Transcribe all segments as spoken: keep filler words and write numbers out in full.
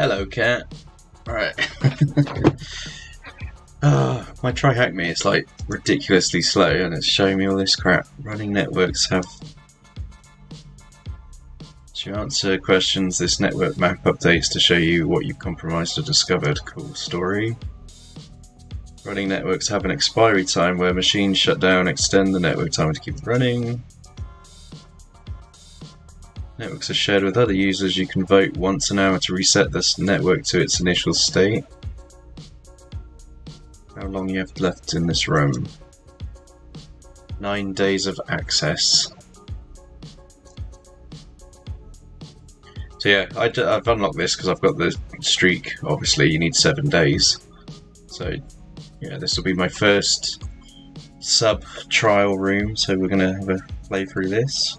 Hello, cat. Alright. Oh, my TryHackMe is like ridiculously slow and it's showing me all this crap. Running networks have... To answer questions, this network map updates to show you what you've compromised or discovered. Cool story. Running networks have an expiry time where machines shut down, extend the network time to keep it running. Networks are shared with other users. You can vote once an hour to reset this network to its initial state. How long you have left in this room? Nine days of access. So yeah, I d I've unlocked this because I've got the streak. Obviously, you need seven days. So yeah, this will be my first sub-trial room. So we're going to have a play through this.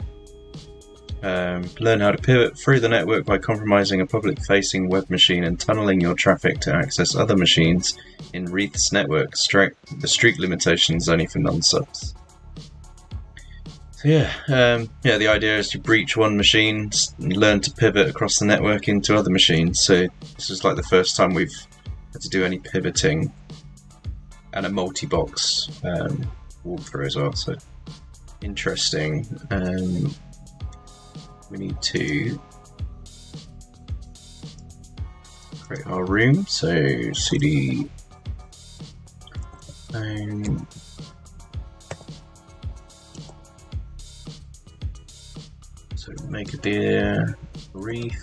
Um, learn how to pivot through the network by compromising a public-facing web machine and tunneling your traffic to access other machines in Wreath's network. Stri the streak limitation is only for non-subs. So yeah, um, yeah. The idea is to breach one machine and learn to pivot across the network into other machines. So this is like the first time we've had to do any pivoting, and a multi-box um, walkthrough as well. So interesting. Um, We need to create our room, so cd um, so make a dear wreath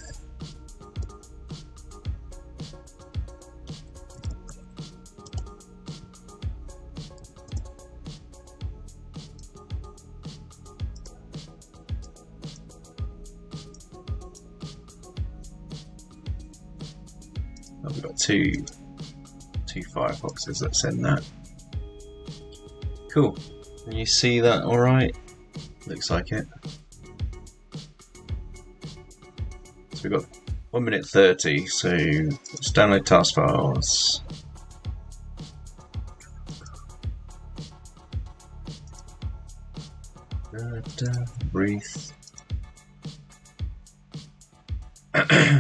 Two, two fireboxes, let's end that. Cool. Can you see that alright? Looks like it. So we've got one minute thirty, so let's download task files. Wreath.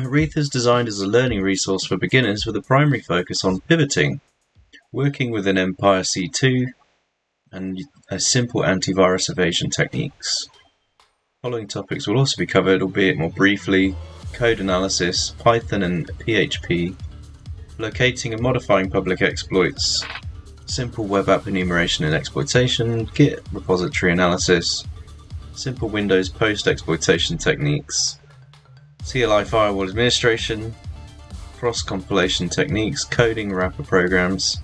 Wreath is designed as a learning resource for beginners with a primary focus on pivoting, working within Empire C two, and a simple antivirus evasion techniques. Following topics will also be covered, albeit more briefly: code analysis, Python and P H P, locating and modifying public exploits, simple web app enumeration and exploitation, Git repository analysis, simple Windows post-exploitation techniques, C L I firewall administration, cross-compilation techniques, coding wrapper programs,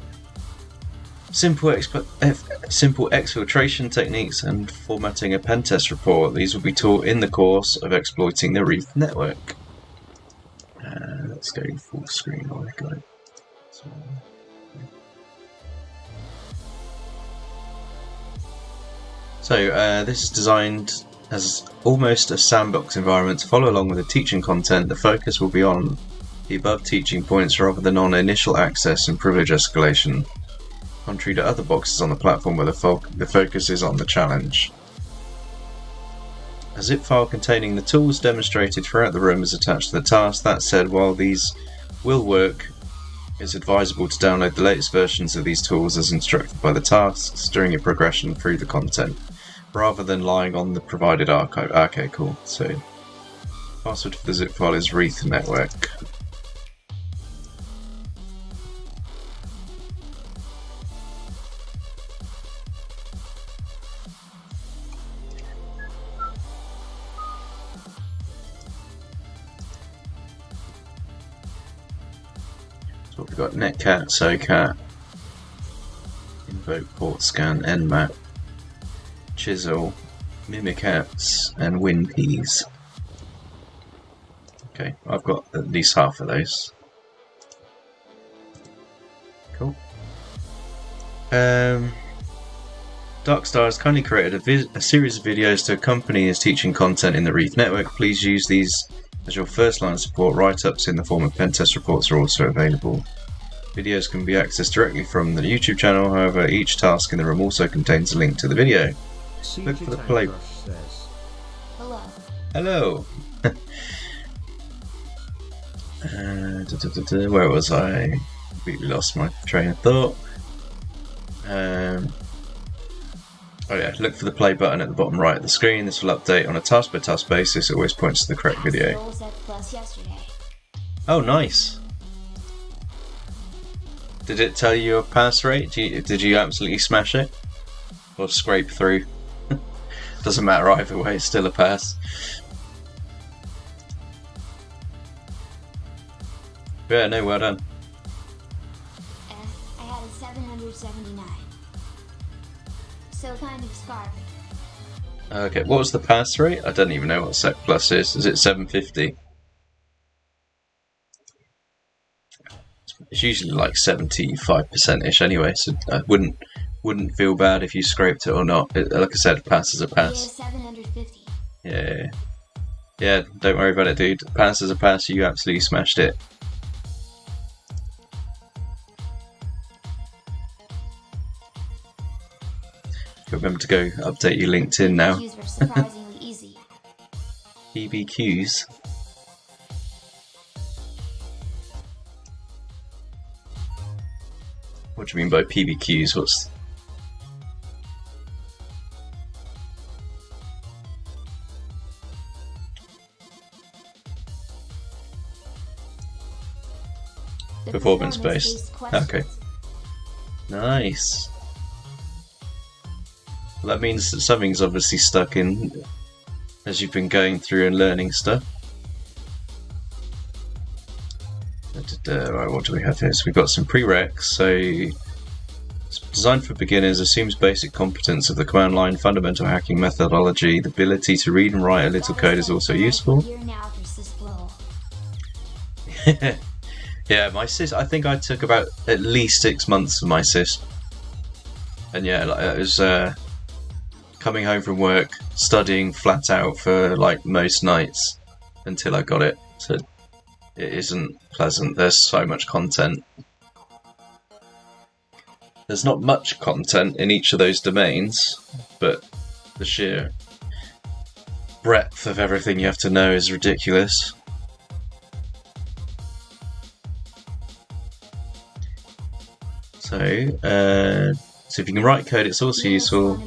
simple, exp F simple exfiltration techniques, and formatting a pentest report. These will be taught in the course of exploiting the Wreath network. Uh, let's go full screen. Oh, I got it. So, okay. so uh, this is designed as almost a sandbox environment to follow along with the teaching content. The focus will be on the above teaching points rather than on initial access and privilege escalation, contrary to other boxes on the platform where the, fo the focus is on the challenge. A zip file containing the tools demonstrated throughout the room is attached to the task. That said, while these will work, it's advisable to download the latest versions of these tools as instructed by the tasks during your progression through the content, rather than lying on the provided archive. Okay, cool. So, password for the zip file is Wreath network. So what we've got: netcat, socat, Invoke-Portscan, Nmap, Chisel, Mimikatz, and WinPEAS. Okay, I've got at least half of those. Cool. Um, Darkstar has kindly created a, a series of videos to accompany his teaching content in the Wreath network. Please use these as your first line of support. Write-ups in the form of pentest reports are also available. Videos can be accessed directly from the YouTube channel, however, each task in the room also contains a link to the video. Look for the play. Hello. Hello. Uh, da, da, da, da, where was I? Completely lost my train of thought. Um, oh yeah, look for the play button at the bottom right of the screen. This will update on a task by task basis. It always points to the correct video. Oh, nice. Did it tell you your pass rate? Did you, did you absolutely smash it? Or scrape through? Doesn't matter either way, it's still a pass. Yeah, no, well done. Uh, I had a seven hundred seventy-nine. So kind of scarred. Okay, what was the pass rate? I don't even know what sec plus is. Is it seven fifty? It's usually like seventy-five percent-ish anyway, so I wouldn't wouldn't feel bad if you scraped it or not. It, like I said, pass is a pass. seven hundred fifty. Yeah. Yeah, don't worry about it, dude. Pass is a pass, you absolutely smashed it. Remember to go update your LinkedIn now. B B Qs were surprisingly easy. B B Qs. What do you mean by P B Qs? What's the performance based? Okay. Nice. That means that something's obviously stuck in as you've been going through and learning stuff. Right, what do we have here? So we've got some prereqs. So it's designed for beginners, assumes basic competence of the command line, fundamental hacking methodology, the ability to read and write a little code is also useful. Yeah, my sys, I think I took about at least six months for my sys. And yeah, it was uh, coming home from work, studying flat out for like most nights until I got it. So it isn't pleasant. There's so much content. There's not much content in each of those domains, but the sheer breadth of everything you have to know is ridiculous. So, uh, so if you can write code, it's also useful.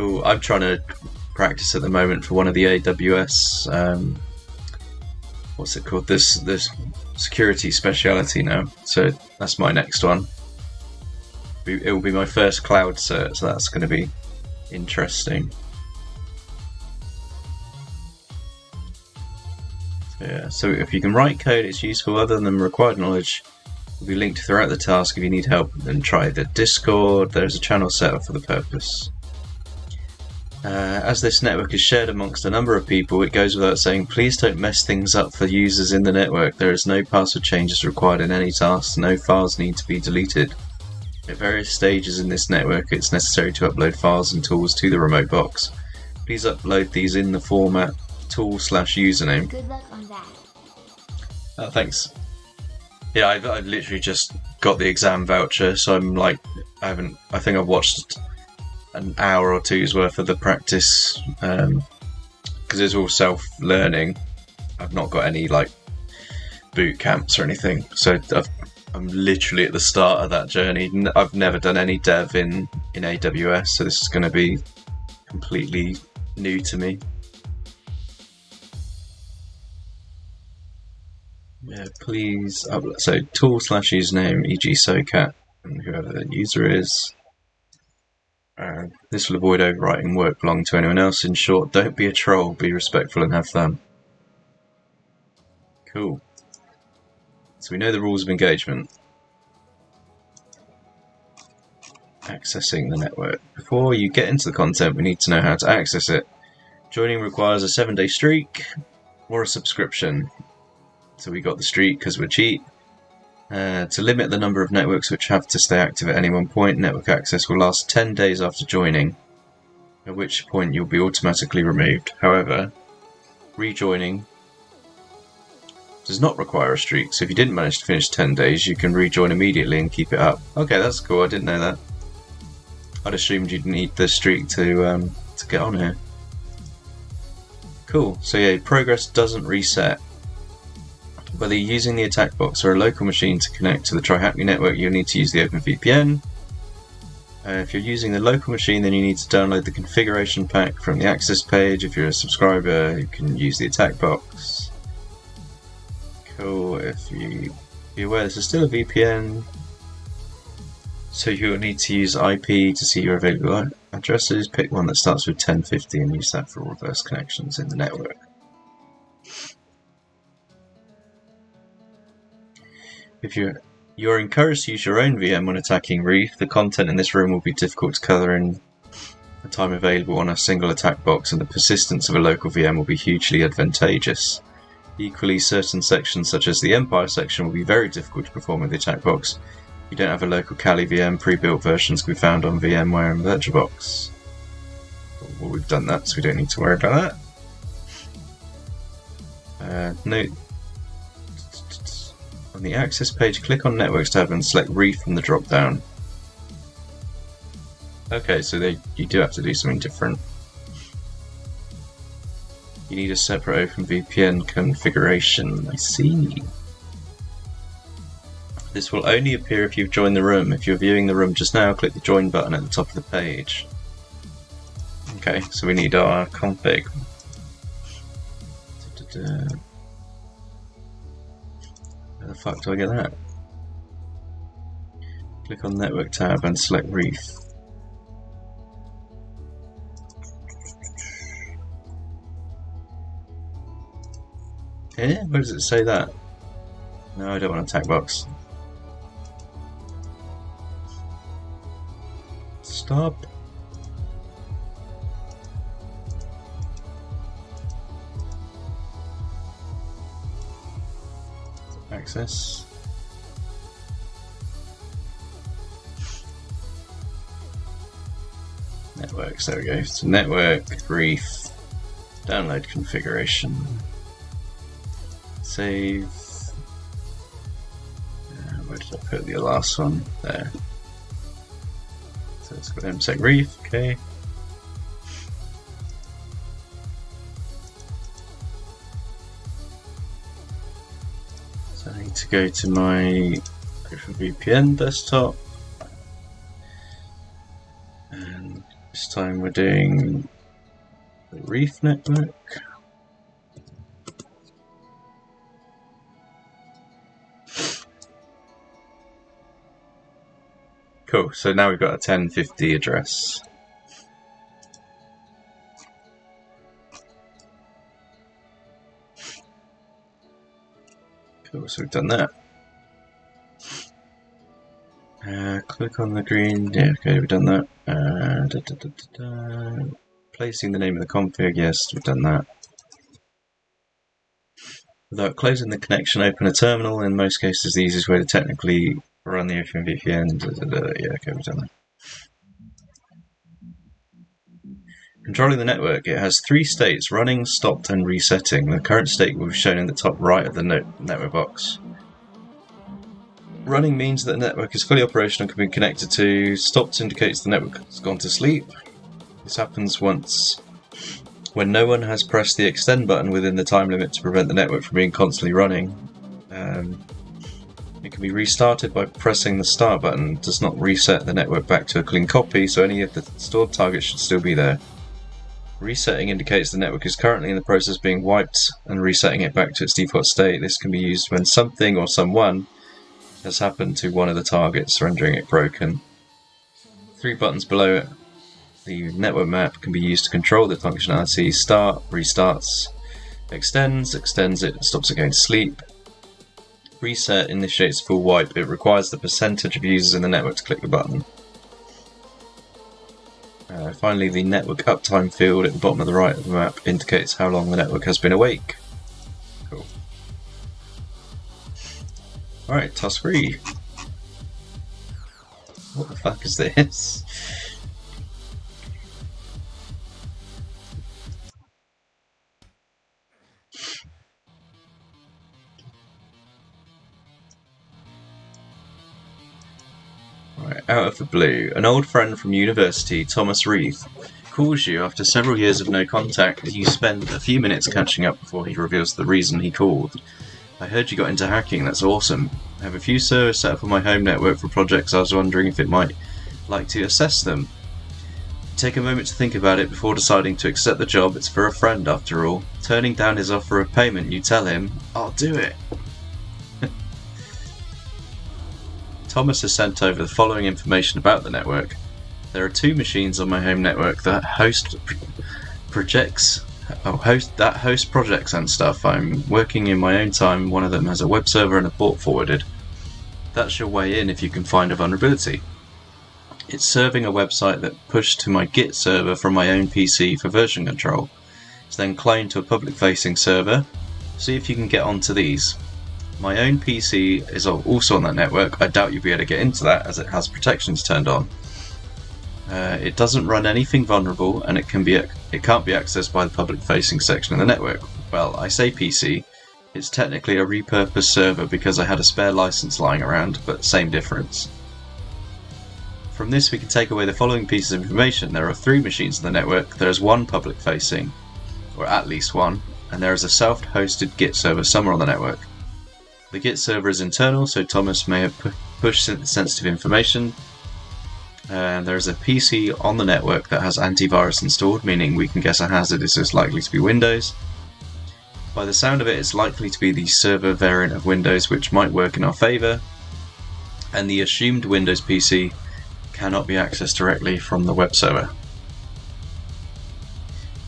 Ooh, I'm trying to practice at the moment for one of the A W S, um, what's it called, this this security speciality now, so that's my next one. It will be my first cloud cert, so that's going to be interesting. So, yeah, so if you can write code, it's useful. Other than required knowledge will be linked throughout the task. If you need help, then try the Discord. There's a channel set up for the purpose. Uh, as this network is shared amongst a number of people, it goes without saying, please don't mess things up for users in the network. There is no password changes required in any tasks. No files need to be deleted. At various stages in this network, it's necessary to upload files and tools to the remote box. Please upload these in the format tool slash username. Good luck on that. Oh, thanks. Yeah, I've, I've literally just got the exam voucher, so I'm like, I haven't, I think I've watched an hour or two's worth of the practice, because um, it's all self-learning. I've not got any like boot camps or anything, so I've, I'm literally at the start of that journey. I've never done any dev in, in A W S, so this is going to be completely new to me. Yeah, please upload. So tool slash username, for example, socat, and whoever the user is. Uh, this will avoid overwriting work belonging to anyone else. In short, don't be a troll, be respectful and have fun. Cool. So we know the rules of engagement. Accessing the network. Before you get into the content, we need to know how to access it. Joining requires a seven day streak or a subscription. So we got the streak because we're cheap. Uh, to limit the number of networks which have to stay active at any one point, network access will last ten days after joining, at which point you'll be automatically removed. However, rejoining does not require a streak, so if you didn't manage to finish ten days, you can rejoin immediately and keep it up. Okay, that's cool, I didn't know that. I'd assumed you'd need the streak to, um, to get on here. Cool, so yeah, progress doesn't reset. Whether you're using the attack box or a local machine to connect to the TryHackMe network, you'll need to use the Open V P N. Uh, if you're using the local machine, then you need to download the configuration pack from the access page. If you're a subscriber, you can use the attack box. Cool, if you be aware this is still a V P N, so you'll need to use I P to see your available addresses. Pick one that starts with ten fifty and use that for all reverse connections in the network. If you're, you're encouraged to use your own V M when attacking Wreath, the content in this room will be difficult to color in the time available on a single attack box, and the persistence of a local V M will be hugely advantageous. Equally, certain sections such as the Empire section will be very difficult to perform with the attack box. If you don't have a local Kali V M, pre-built versions can be found on VMware and VirtualBox. Well, we've done that, so we don't need to worry about that. Uh, note. On the access page, click on Networks tab and select Wreath from the drop down. Okay, so they, you do have to do something different. You need a separate Open V P N configuration, I see. This will only appear if you've joined the room. If you're viewing the room just now, click the Join button at the top of the page. Okay, so we need our config. Da-da-da. Where the fuck do I get that? Click on Network tab and select Wreath. Eh? Where does it say that? No, I don't want an attack box. Stop. Access. Networks, there we go. So network, Wreath, download configuration, save. Uh, where did I put the last one? There. So it's got MSec Wreath, okay. To go to my Open V P N desktop, and this time we're doing the Wreath network. Cool, so now we've got a ten fifty address. So we've done that. Uh, click on the green. Yeah, okay, we've done that. Uh, da, da, da, da, da. Placing the name of the config. Yes, we've done that. Without closing the connection, open a terminal. In most cases, the easiest way to technically run the Open V P N. Da, da, da. Yeah, okay, we've done that. Controlling the network, it has three states: running, stopped, and resetting. The current state will be shown in the top right of the network box. Running means that the network is fully operational and can be connected to. Stopped indicates the network has gone to sleep. This happens once when no one has pressed the extend button within the time limit to prevent the network from being constantly running. Um, it can be restarted by pressing the start button. It does not reset the network back to a clean copy, so any of the stored targets should still be there. Resetting indicates the network is currently in the process of being wiped and resetting it back to its default state. This can be used when something or someone has happened to one of the targets, rendering it broken. Three buttons below it, the network map, can be used to control the functionality. Start, restarts, extends, extends it, stops it going to sleep. Reset initiates full wipe. It requires the percentage of users in the network to click the button. Uh, finally, the network uptime field at the bottom of the right of the map indicates how long the network has been awake. Cool. Alright, task three. What the fuck is this? Out of the blue, an old friend from university, Thomas Wreath, calls you after several years of no contact, you spend a few minutes catching up before he reveals the reason he called. I heard you got into hacking, that's awesome. I have a few servers set up on my home network for projects I was wondering if it might like to assess them. Take a moment to think about it before deciding to accept the job, it's for a friend after all. Turning down his offer of payment, you tell him, I'll do it. Thomas has sent over the following information about the network. There are two machines on my home network that host projects, oh, host that host projects and stuff. I'm working in my own time. One of them has a web server and a port forwarded. That's your way in if you can find a vulnerability. It's serving a website that pushed to my Git server from my own P C for version control. It's then cloned to a public-facing server. See if you can get onto these. My own P C is also on that network. I doubt you'll be able to get into that as it has protections turned on. Uh, it doesn't run anything vulnerable, and it can be it can't be accessed by the public-facing section of the network. Well, I say P C. It's technically a repurposed server because I had a spare license lying around, but same difference. From this, we can take away the following pieces of information. There are three machines in the network. There is one public-facing, or at least one, and there is a self-hosted Git server somewhere on the network. The Git server is internal, so Thomas may have pu pushed sensitive information. And there is a P C on the network that has antivirus installed, meaning we can guess a hazard is likely to be Windows. By the sound of it, it's likely to be the server variant of Windows, which might work in our favour. And the assumed Windows P C cannot be accessed directly from the web server.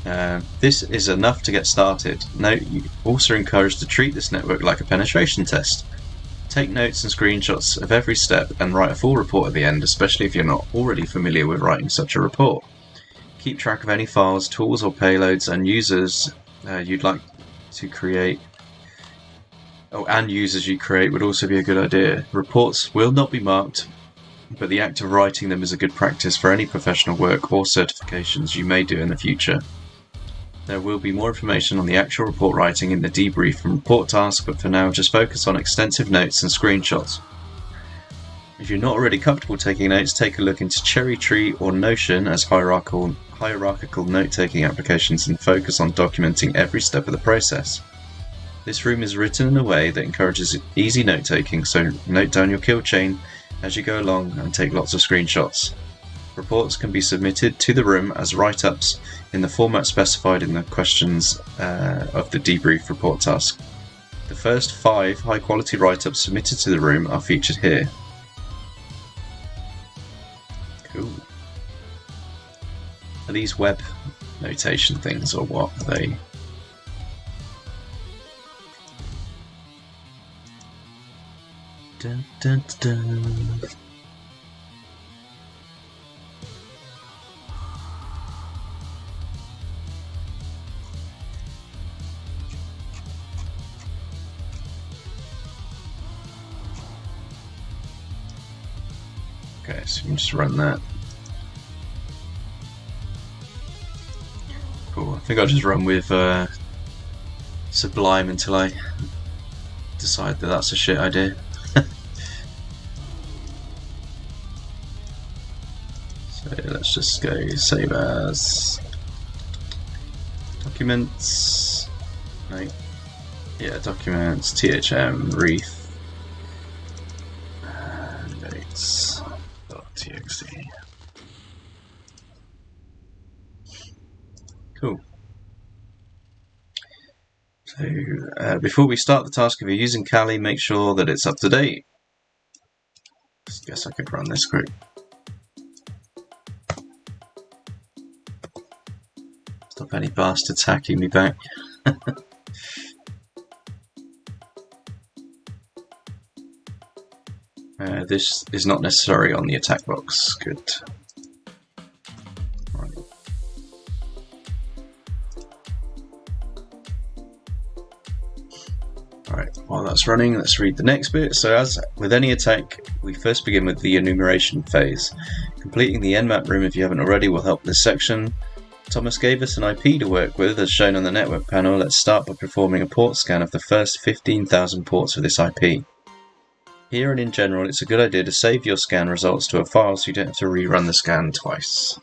Uh, this is enough to get started. Note, you're also encouraged to treat this network like a penetration test. Take notes and screenshots of every step and write a full report at the end, especially if you're not already familiar with writing such a report. Keep track of any files, tools or payloads and users uh, you'd like to create. Oh, and users you create would also be a good idea. Reports will not be marked, but the act of writing them is a good practice for any professional work or certifications you may do in the future. There will be more information on the actual report writing in the debrief and report task, but for now just focus on extensive notes and screenshots. If you're not already comfortable taking notes, take a look into Cherry Tree or Notion as hierarchical, hierarchical note-taking applications and focus on documenting every step of the process. This room is written in a way that encourages easy note-taking, so note down your kill chain as you go along and take lots of screenshots. Reports can be submitted to the room as write-ups in the format specified in the questions uh, of the debrief report task. The first five high-quality write-ups submitted to the room are featured here. Cool. Are these web notation things or what are they? Dun, dun, dun. Okay, so you can just run that. Cool, I think I'll just run with uh, Sublime until I decide that that's a shit idea. So let's just go save as documents, no, yeah, documents, T H M, Wreath, and dates. T X T. Cool. So, uh, before we start the task, if you're using Kali, make sure that it's up to date. I guess I could run this quick. Stop any bastards hacking me back. Uh, this is not necessary on the attack box. Good. Right. Alright, while that's running, let's read the next bit. So as with any attack, we first begin with the enumeration phase. Completing the Nmap room, if you haven't already, will help this section. Thomas gave us an I P to work with, as shown on the network panel. Let's start by performing a port scan of the first fifteen thousand ports of this I P. Here and in general, it's a good idea to save your scan results to a file so you don't have to rerun the scan twice.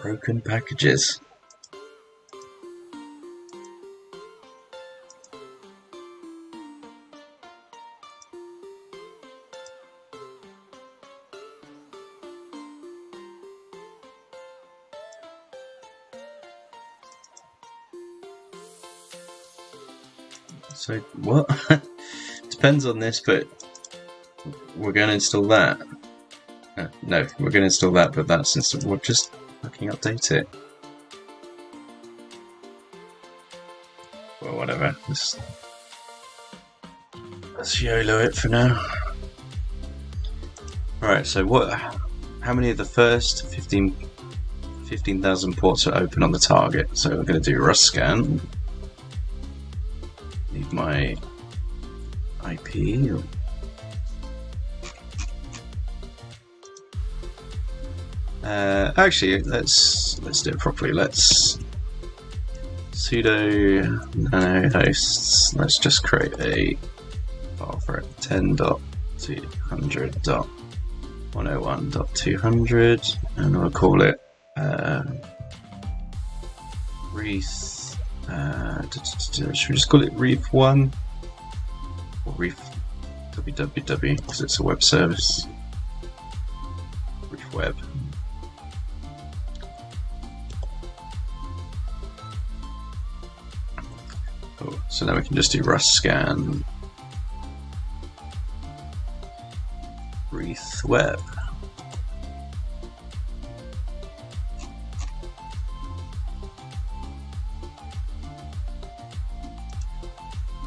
Broken packages. So what? Depends on this, but we're going to install that. Uh, no, we're going to install that, but that's installed. We'll just fucking update it. Well, whatever. Let's, let's YOLO it for now. Alright, so what? How many of the first fifteen thousand ports are open on the target? So we're going to do RustScan. My I P. Or... Uh, actually, let's let's do it properly. Let's sudo nano hosts. Let's just create a file for it. ten dot two hundred dot one oh one dot two hundred, and we'll call it uh, Wreath. Uh, should we just call it Wreath one or Wreath www, because it's a web service? Wreath web. Oh, so now we can just do RustScan Wreath web.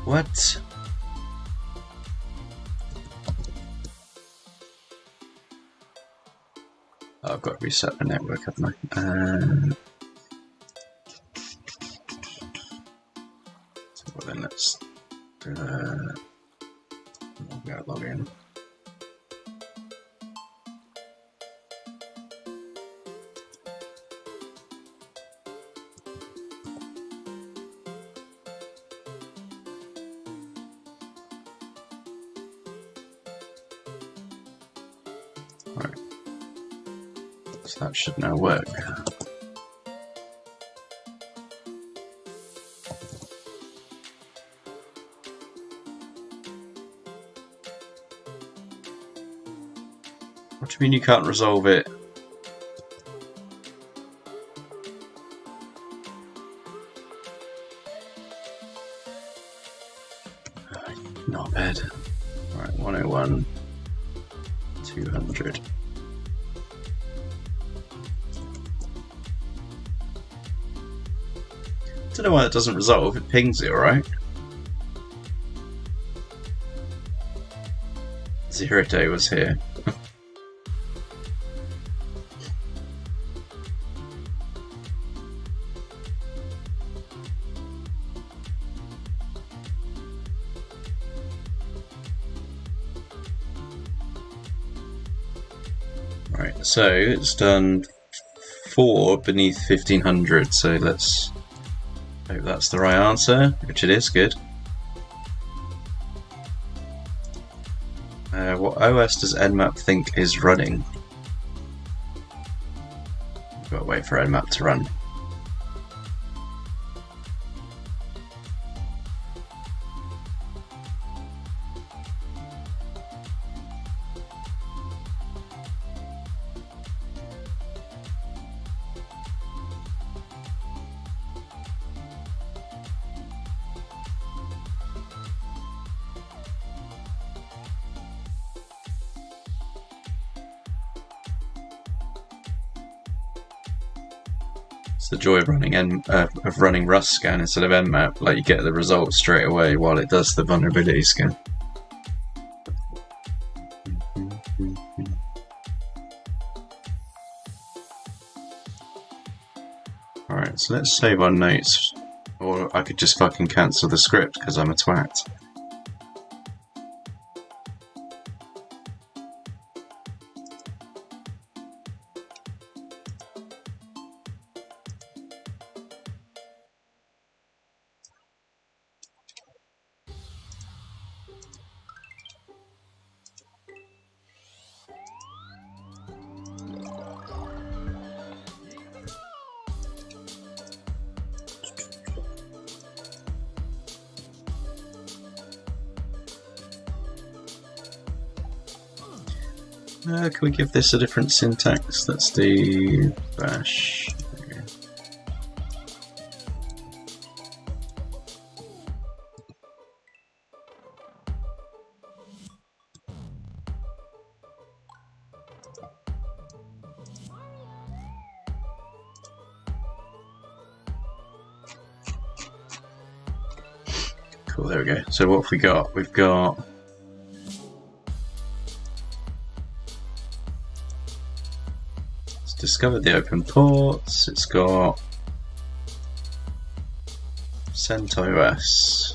What? Oh, I've got to reset the network, haven't I? Um, so well then let's do that. I'm going to log in. That should now work. What do you mean you can't resolve it? Not bad. Right, one oh one, two hundred. I don't know why it doesn't resolve, it pings it, alright? Zero day was here. Right, so it's done four beneath fifteen hundred, so let's hope that's the right answer, which it is. Good. Uh, what O S does Nmap think is running? We've got to wait for Nmap to run. The joy of running and uh, of running RustScan instead of Nmap, like you get the result straight away while it does the vulnerability scan. All right, so let's save our notes, or I could just fucking cancel the script because I'm a twat. Uh, can we give this a different syntax? Let's do bash. Cool, there we go. So what have we got? We've got discovered the open ports, it's got CentOS.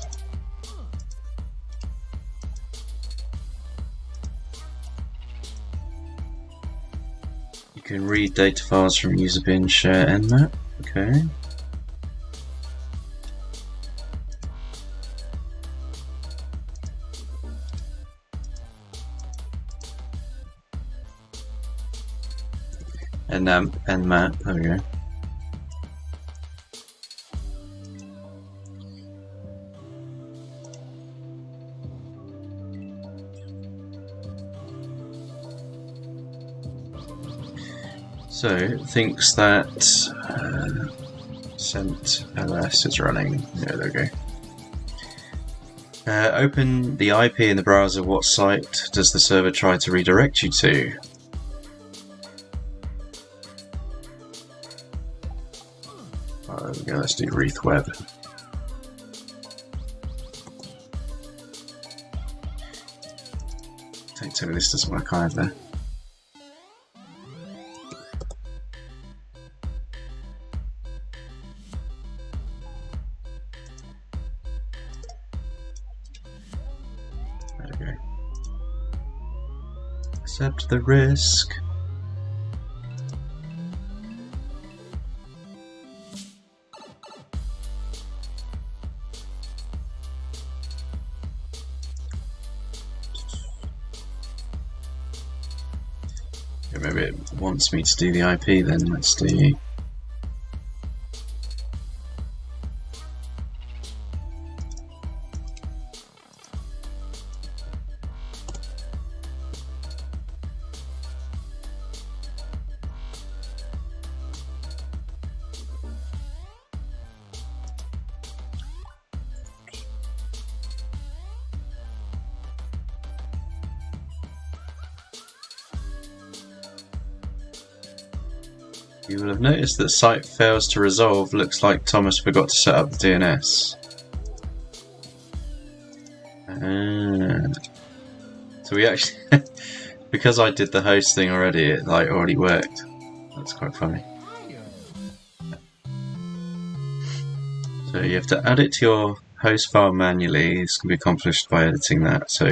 You can read data files from user bin, share Nmap, okay. And um, and Matt, there we go. So it thinks that uh, CentOS is running. Yeah, there we go. Uh, open the I P in the browser. What site does the server try to redirect you to? Let's do Wreath Web. Don't tell me this doesn't work either. There we go. Accept the risk. Maybe it wants me to do the I P then, let's do... You will have noticed that site fails to resolve. Looks like Thomas forgot to set up the D N S. And so we actually, because I did the host thing already, it like already worked. That's quite funny. So you have to add it to your host file manually. This can be accomplished by editing that. So.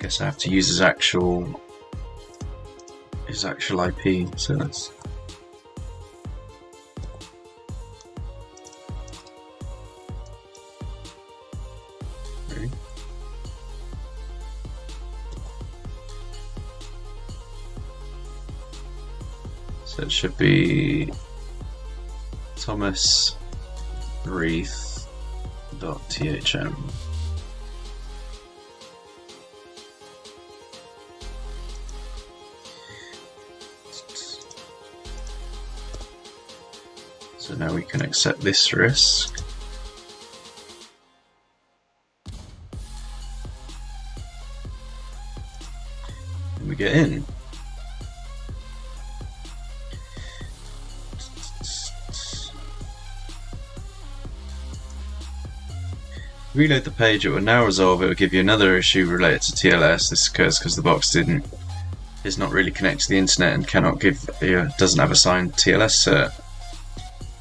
Guess I have to use his actual his actual I P, so that's okay. So it should be Thomas Wreath dot T H M. So now we can accept this risk. And we get in. Reload the page, it will now resolve, it will give you another issue related to T L S. This occurs because the box didn't is not really connected to the internet and cannot give uh, doesn't have a signed T L S cert.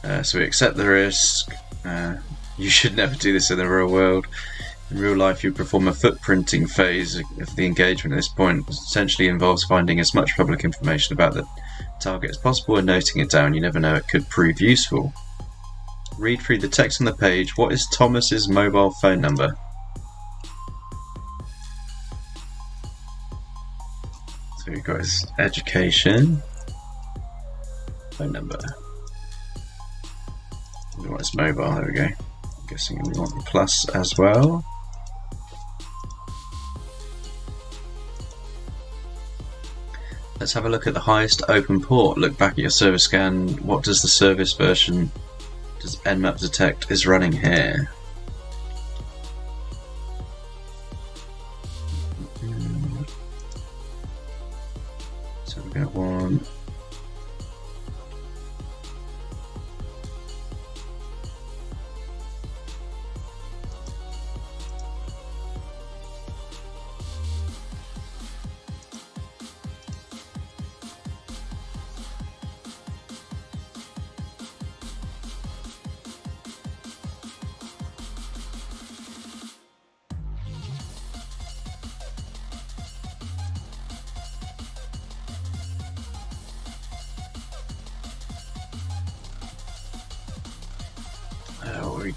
Uh, so we accept the risk. Uh, you should never do this in the real world. In real life, you perform a footprinting phase of the engagement at this point. It essentially involves finding as much public information about the target as possible and noting it down. You never know, it could prove useful. Read through the text on the page. What is Thomas's mobile phone number? So we've got his education, phone number. What's mobile? There we go. guessing we want the plus as well. Let's have a look at the highest open port. Look back at your service scan. What does the service version does Nmap detect is running here? So we've got one.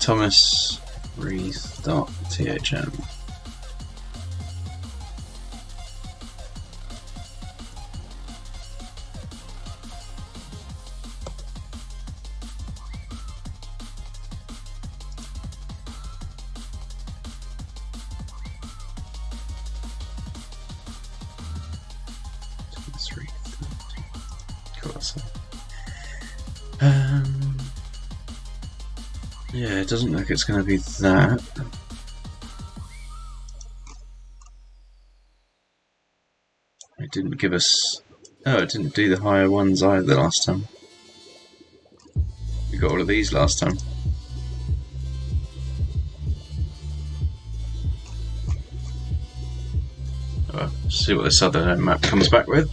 Thomas Wreath.thm. Thomas Wreath. Cool, that's it. Um. Yeah, it doesn't look it's going to be that. It didn't give us... Oh, it didn't do the higher ones either last time. We got all of these last time. Well, let's see what this other map comes back with.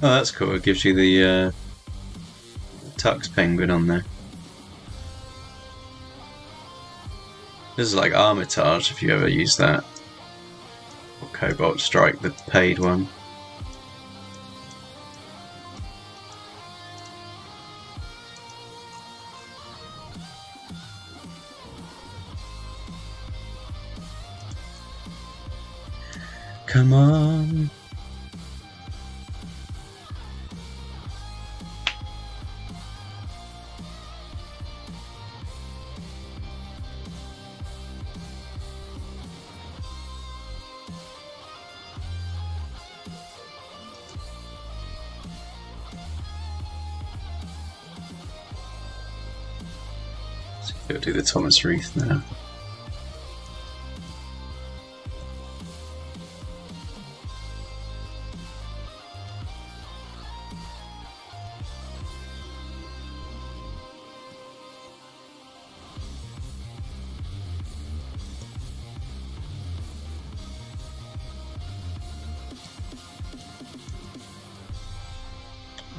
Oh, that's cool, it gives you the uh, Tux penguin on there. This is like Armitage if you ever use that. Or Cobalt Strike, the paid one. Come on! It'll do the Thomas Wreath now.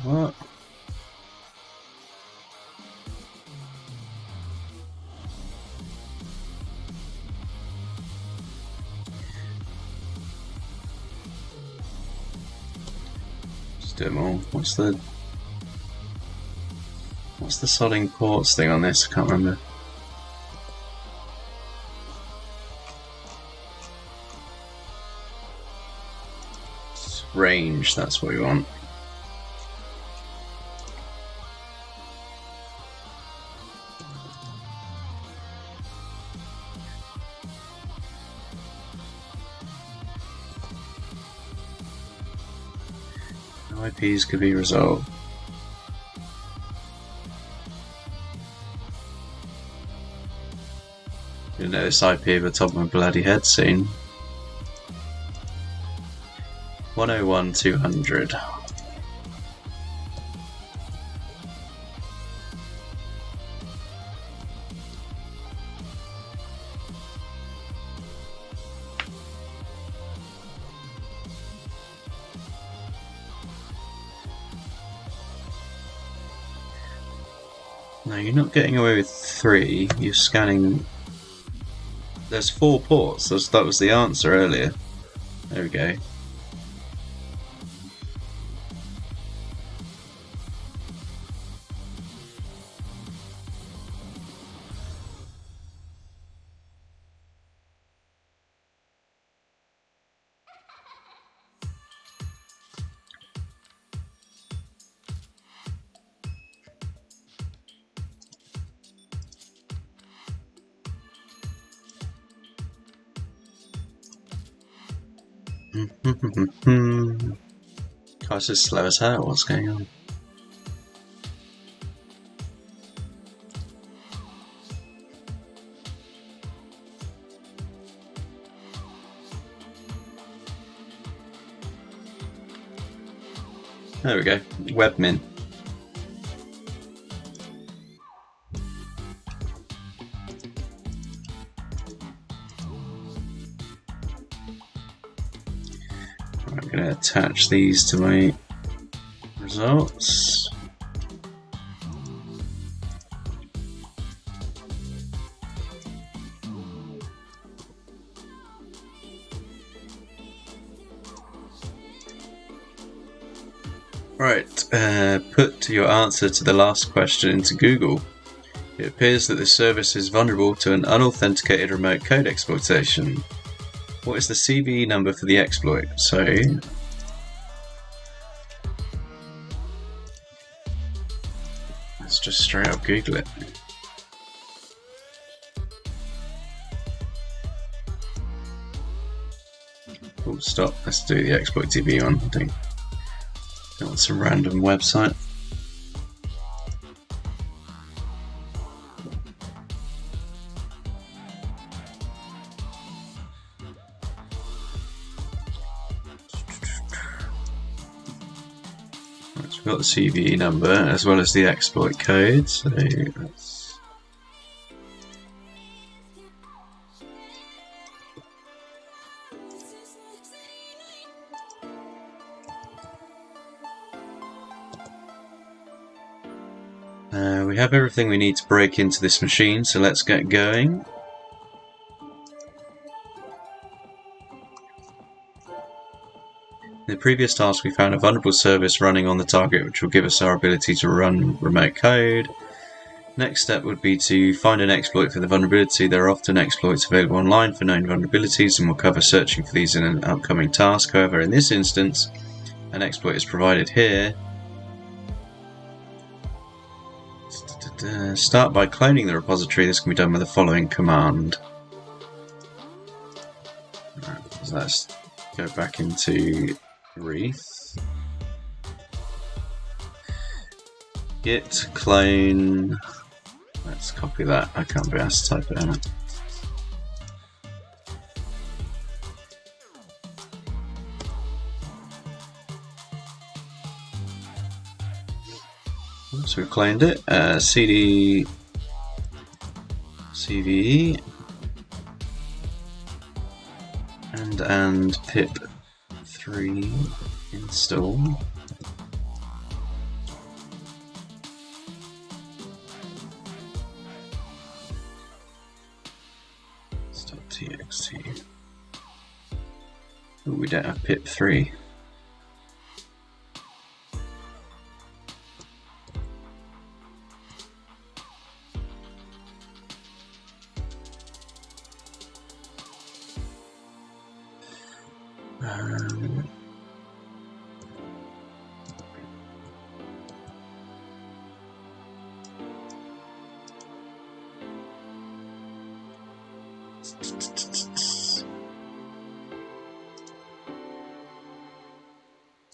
What? Them all. What's the what's the sodding ports thing on this? I can't remember. It's range, that's what we want. I Ps could be resolved. Didn't know this I P over the top of my bloody head soon. one oh one two hundred. No, you're not getting away with three. You're scanning. There's four ports. That's, that was the answer earlier. There we go. God, this is slow as hell. What's going on? There we go. Webmin. Attach these to my results. Right, uh, put your answer to the last question into Google. It appears that this service is vulnerable to an unauthenticated remote code exploitation. What is the C V E number for the exploit? So just straight up Google it. Oh, stop. Let's do the exploit T V one. I think. Not some random website. Got the C V E number as well as the exploit code, so let's uh, we have everything we need to break into this machine, so let's get going. In the previous task we found a vulnerable service running on the target which will give us our ability to run remote code. Next step would be to find an exploit for the vulnerability. There are often exploits available online for known vulnerabilities, and we'll cover searching for these in an upcoming task. However, in this instance, an exploit is provided here. Start by cloning the repository. This can be done with the following command. Right, so let's go back into Wreath, git clone, let's copy that, I can't be asked to type it in. So we've cloned it, uh, cd cve and, and pip three install. Stop txt. Oh, we don't have pip three.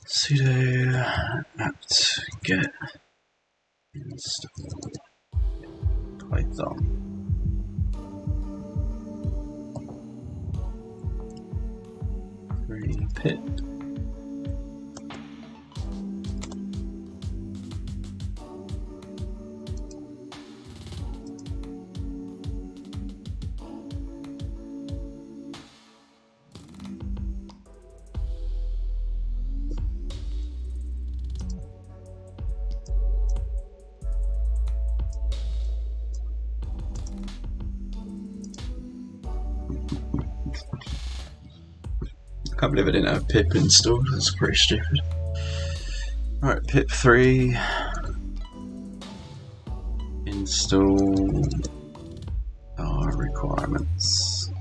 Sudo apt get install Python. Pip. I can't believe I didn't have pip installed, that's pretty stupid. Alright, pip three, install our requirements.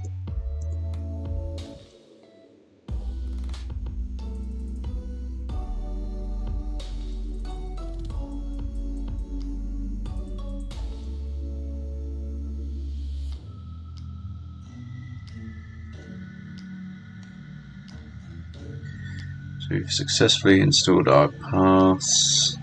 We've successfully installed our pass.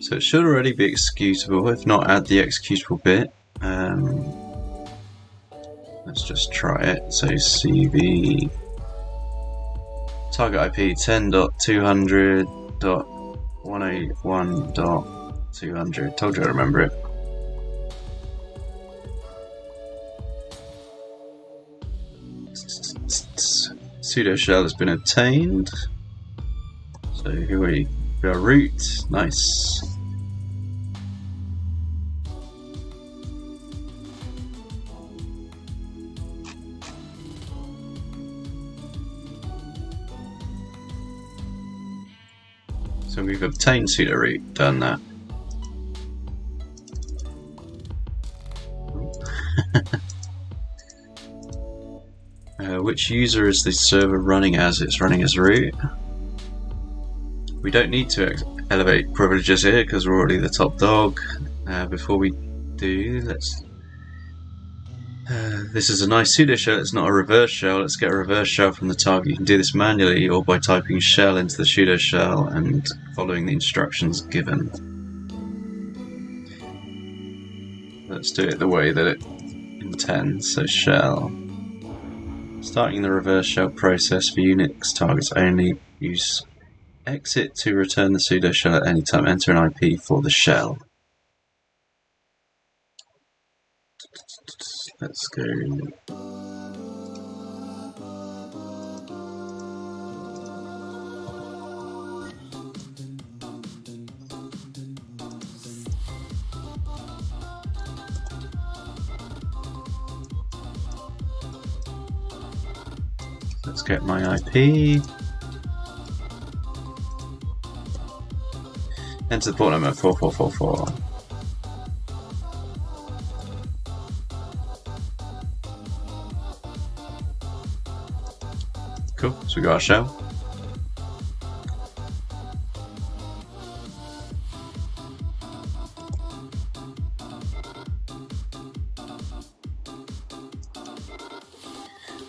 So it should already be executable, if not add the executable bit. Um, let's just try it. So C V E target I P ten dot two hundred dot one eighty-one dot two hundred. Told you I remember it. Sudo shell has been obtained. So here we go. Root. Nice. So we've obtained sudo root. Done that. Uh, which user is the server running as? It's running as root. We don't need to elevate privileges here because we're already the top dog. Uh, before we do, let's. Uh, this is a nice sudo shell, it's not a reverse shell. Let's get a reverse shell from the target. You can do this manually or by typing shell into the sudo shell and following the instructions given. Let's do it the way that it intends, so shell. Starting the reverse shell process for Unix targets only, use exit to return the sudo shell at any time, enter an I P for the shell. Let's go. Let's get my I P. Enter the port number four four four four. Cool, so we got our shell.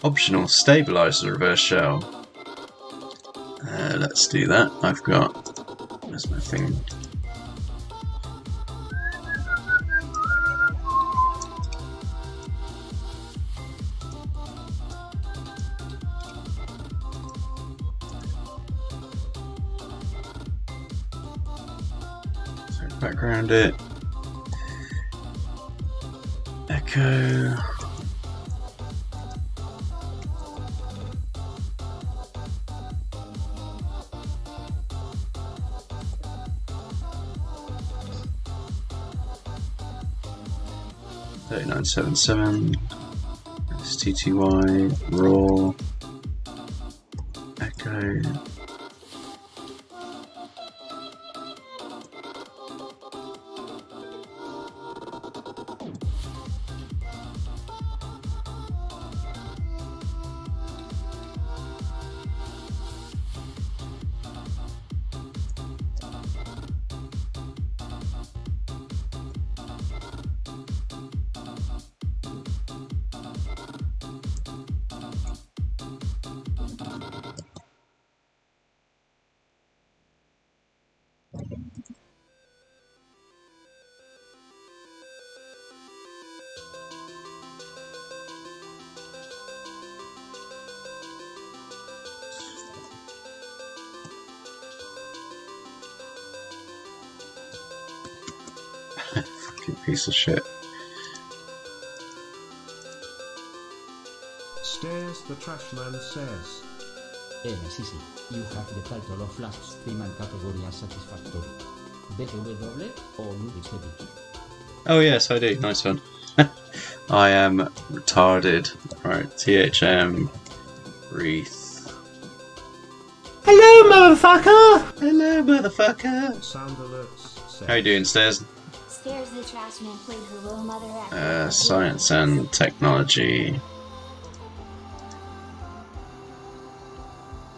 Optional stabilize the reverse shell. Uh, let's do that. I've got. Where's my thing? So background it. Echo. thirty-nine seventy-seven, S T T Y, raw, echo. Piece of shit. Stairs the trash man says. Yes, easy. You have the title of last stream and category as satisfactory. B W or Rubik's. Oh yes, I do. Nice one. I am retarded. Right, T H M, Wreath. Hello, motherfucker! Hello, motherfucker! Sound alerts. How you doing, Stairs? Stairs the trash man played her little mother at Uh, science and technology.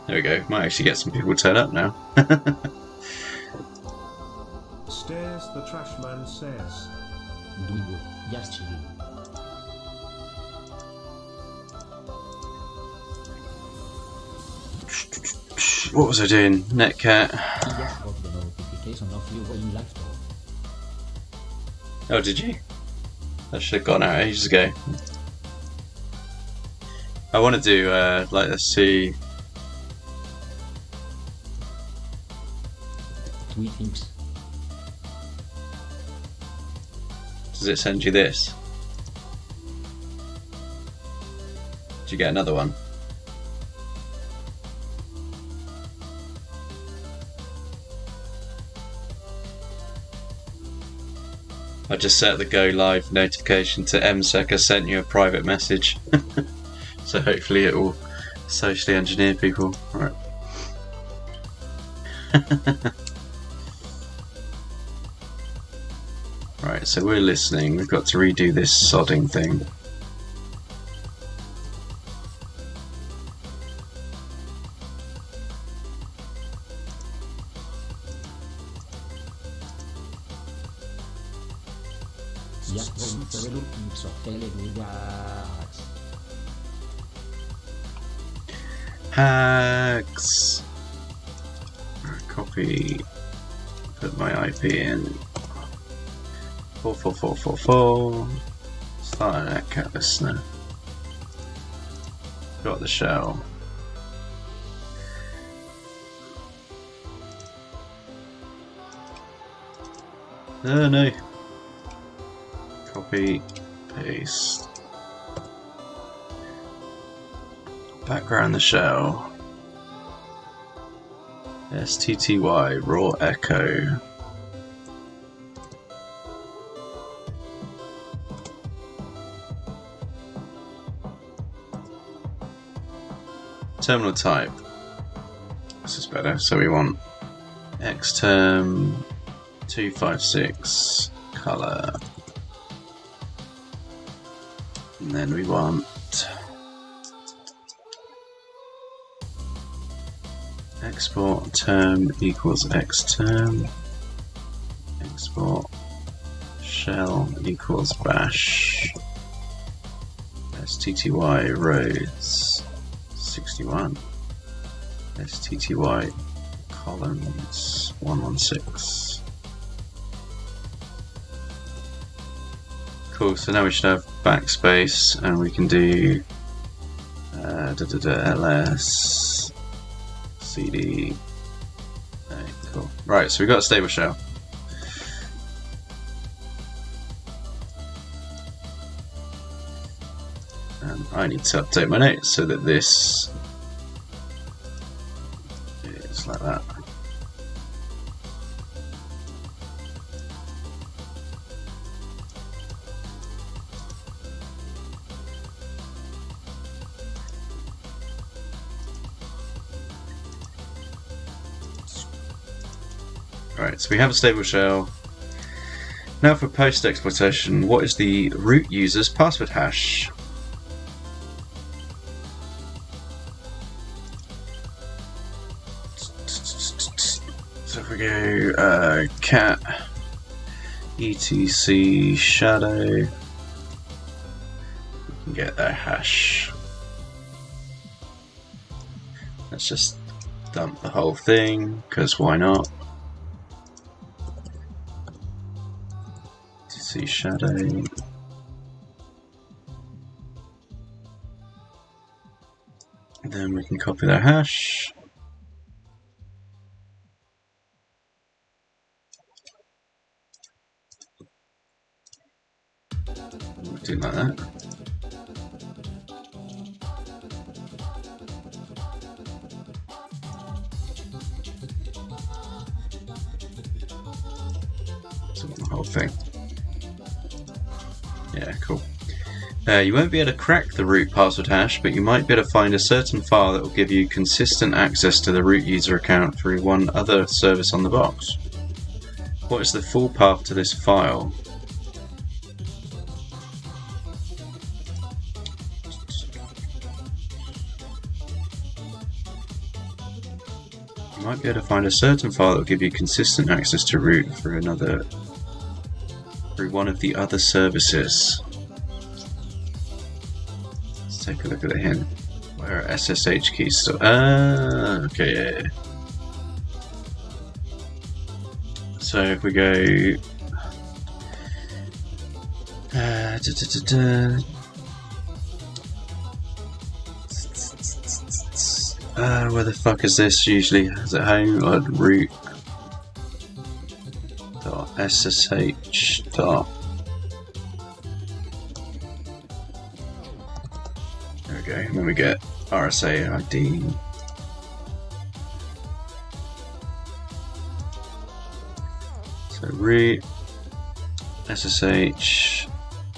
There we go. Might actually get some people to turn up now. Stairs the trash man says. We will just you. What was I doing? Netcat. Oh, did you? That should have gone out ages ago. I want to do uh, like let's see. Three things. Does it send you this? Did you get another one? I just set the go live notification to MSec. I sent you a private message. So hopefully it will socially engineer people. All right. Right, so we're listening. We've got to redo this sodding thing. Hacks. Copy. Put my I P in. Four four four four four. Start an netcat listener. Got the shell. Oh no. Copy, paste. Background the shell. S T T Y raw echo. Terminal type. This is better. So we want Xterm two five six color, and then we want export term equals Xterm, export shell equals bash, S T T Y rows. sixty-one, S T T Y columns one one six. Cool, so now we should have backspace and we can do uh, da, da, da, ls cd. Okay, cool. Right, so we've got a stable shell. I need to update my notes so that this is like that. Alright, so we have a stable shell. Now for post exploitation, what is the root user's password hash? Uh, cat etc shadow, we can get their hash. Let's just dump the whole thing because why not? etc shadow. Then we can copy their hash. Something like that. cancel the whole thing. Yeah, cool. Uh, you won't be able to crack the root password hash, but you might be able to find a certain file that will give you consistent access to the root user account through one other service on the box. What is the full path to this file? You might be able to find a certain file that will give you consistent access to root through another, through one of the other services. Take a look at the hint. Where are S S H keys still? Ah, uh, okay. So if we go. Uh, da, da, da, da. Uh, where the fuck is this usually? Is it home or root? Dot S S H dot. And then we get R S A I D. So root S S H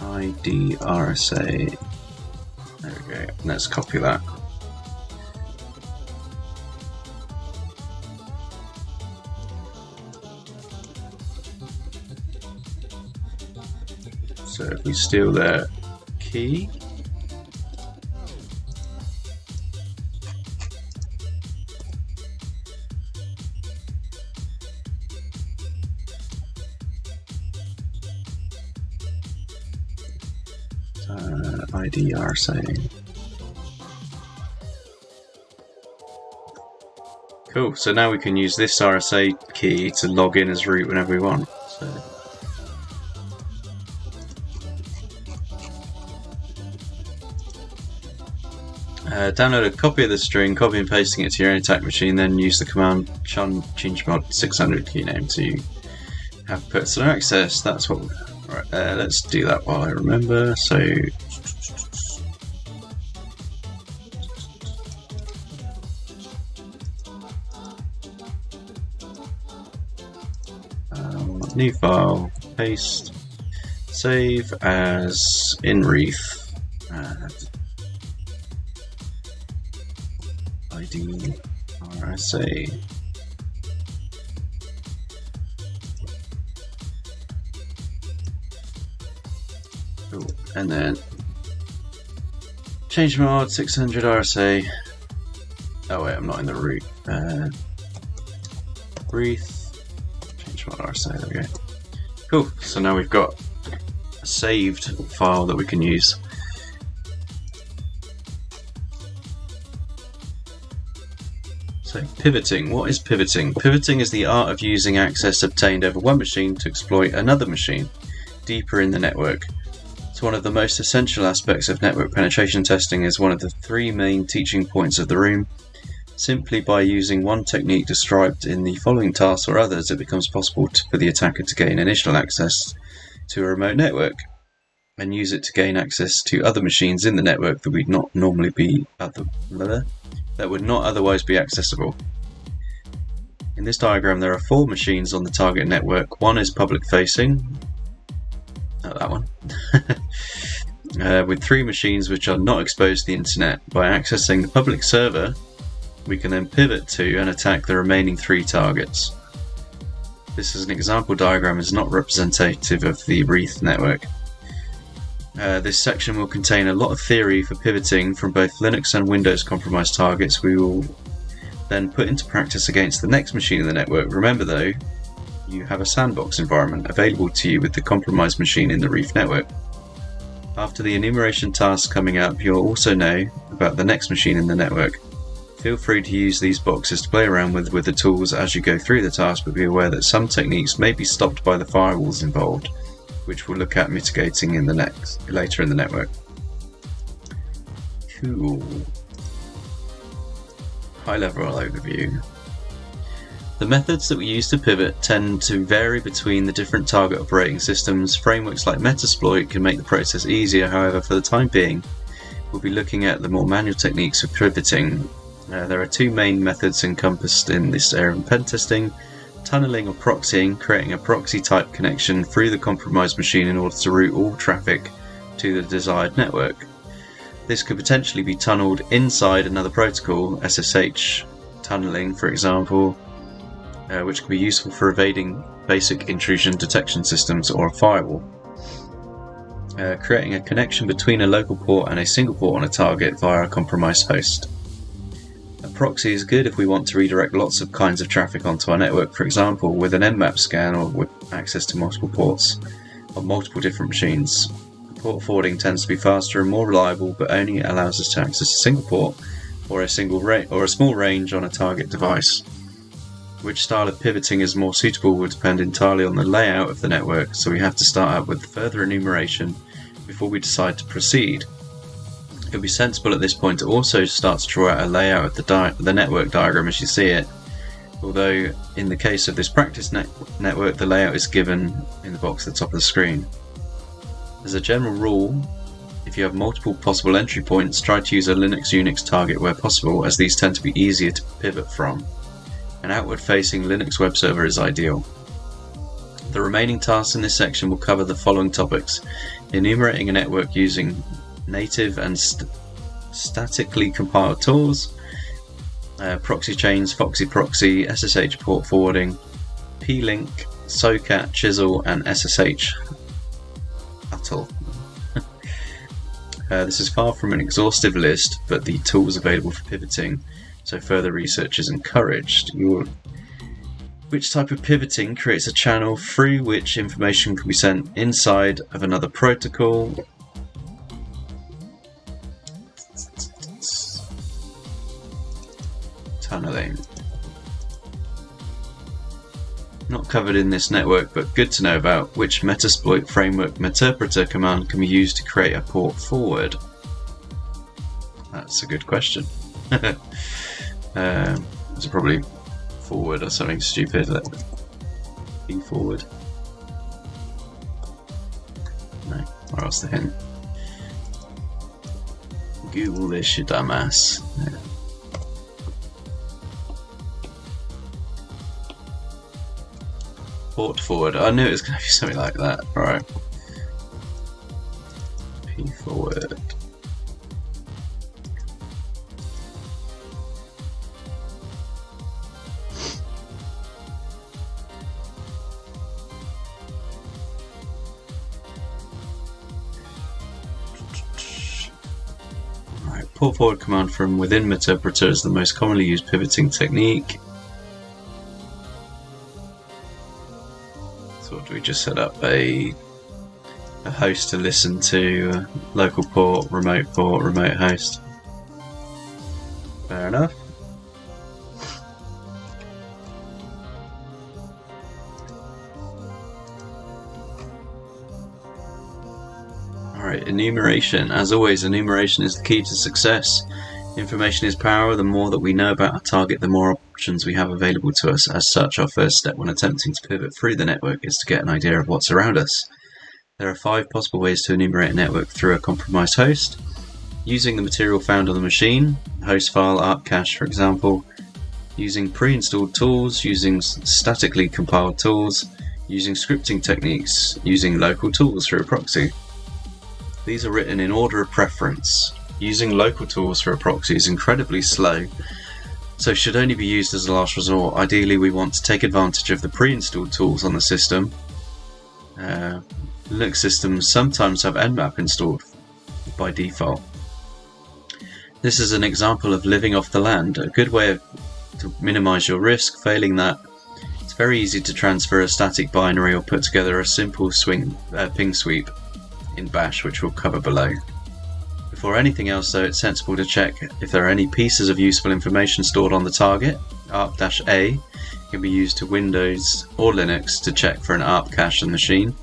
I D R S A. There we go. Let's copy that. So if we steal their key. I D R S A. Cool, so now we can use this R S A key to log in as root whenever we want. So. Uh, download a copy of the string, copy and pasting it to your own attack machine, then use the command chun change mod six hundred key name to have personal access. That's what we're. Right, uh, let's do that while I remember. So. New file, paste, save as in Wreath, add I D R S A. Cool. And then change mod six hundred R S A. Oh, wait, I'm not in the root. Uh, Wreath. So there we go. Cool, so now we've got a saved file that we can use. So pivoting, what is pivoting? Pivoting is the art of using access obtained over one machine to exploit another machine deeper in the network. It's one of the most essential aspects of network penetration testing, is one of the three main teaching points of the room. Simply by using one technique described in the following tasks or others, it becomes possible to, for the attacker to gain initial access to a remote network and use it to gain access to other machines in the network that would not normally be other, that would not otherwise be accessible. In this diagram, there are four machines on the target network. One is public-facing, not that one. uh, with three machines which are not exposed to the internet. By accessing the public server, we can then pivot to and attack the remaining three targets. This is an example diagram, is not representative of the Wreath network. Uh, this section will contain a lot of theory for pivoting from both Linux and Windows compromised targets we will then put into practice against the next machine in the network. Remember though, you have a sandbox environment available to you with the compromised machine in the Wreath network. After the enumeration tasks coming up, you'll also know about the next machine in the network. Feel free to use these boxes to play around with, with the tools as you go through the task, but be aware that some techniques may be stopped by the firewalls involved, which we'll look at mitigating in the next later in the network. Cool. High level overview. The methods that we use to pivot tend to vary between the different target operating systems. Frameworks like Metasploit can make the process easier, however, for the time being, we'll be looking at the more manual techniques for pivoting. Uh, there are two main methods encompassed in this area of pen testing. tunneling or proxying, creating a proxy type connection through the compromised machine in order to route all traffic to the desired network. This could potentially be tunneled inside another protocol, S S H tunneling for example, uh, which can be useful for evading basic intrusion detection systems or a firewall. Uh, creating a connection between a local port and a single port on a target via a compromised host. A proxy is good if we want to redirect lots of kinds of traffic onto our network, for example with an Nmap scan or with access to multiple ports on multiple different machines. Port forwarding tends to be faster and more reliable, but only allows us to access a single port or a single ra or a small range on a target device. Which style of pivoting is more suitable will depend entirely on the layout of the network, so we have to start out with further enumeration before we decide to proceed. It would be sensible at this point to also start to draw out a layout of the, di the network diagram as you see it, although in the case of this practice net network the layout is given in the box at the top of the screen. As a general rule, if you have multiple possible entry points, try to use a Linux-Unix target where possible, as these tend to be easier to pivot from. An outward-facing Linux web server is ideal. The remaining tasks in this section will cover the following topics: enumerating a network using native and st statically compiled tools, uh, ProxyChains, FoxyProxy, S S H port forwarding, Plink, socat, Chisel, and S S H. uh, this is far from an exhaustive list, but the tools available for pivoting, so further research is encouraged. You'll... Which type of pivoting creates a channel through which information can be sent inside of another protocol? Tunneling. Not covered in this network, but good to know about. Which Metasploit framework interpreter command can be used to create a port forward? That's a good question. um, it's probably forward or something stupid. Be forward. No, or else the hint. Google this, you dumbass. Yeah. Port forward. I knew it was going to be something like that. Right. P forward. Right. Port forward command from within Metinterpreter is the most commonly used pivoting technique. Just set up a, a host to listen to, uh, local port, remote port, remote host. Fair enough. Alright, enumeration. As always, enumeration is the key to success. Information is power. The more that we know about our target, the more options we have available to us. As such, our first step when attempting to pivot through the network is to get an idea of what's around us. There are five possible ways to enumerate a network through a compromised host. Using the material found on the machine, host file, A R P cache for example, using pre-installed tools, using statically compiled tools, using scripting techniques, using local tools through a proxy. These are written in order of preference. Using local tools for a proxy is incredibly slow, so should only be used as a last resort. Ideally, we want to take advantage of the pre-installed tools on the system. Uh, Linux systems sometimes have Nmap installed by default. This is an example of living off the land, a good way of, to minimize your risk. Failing that, it's very easy to transfer a static binary or put together a simple swing, uh, ping sweep in bash, which we'll cover below. Before anything else though, it's sensible to check if there are any pieces of useful information stored on the target. A R P A can be used to Windows or Linux to check for an A R P cache on the machine.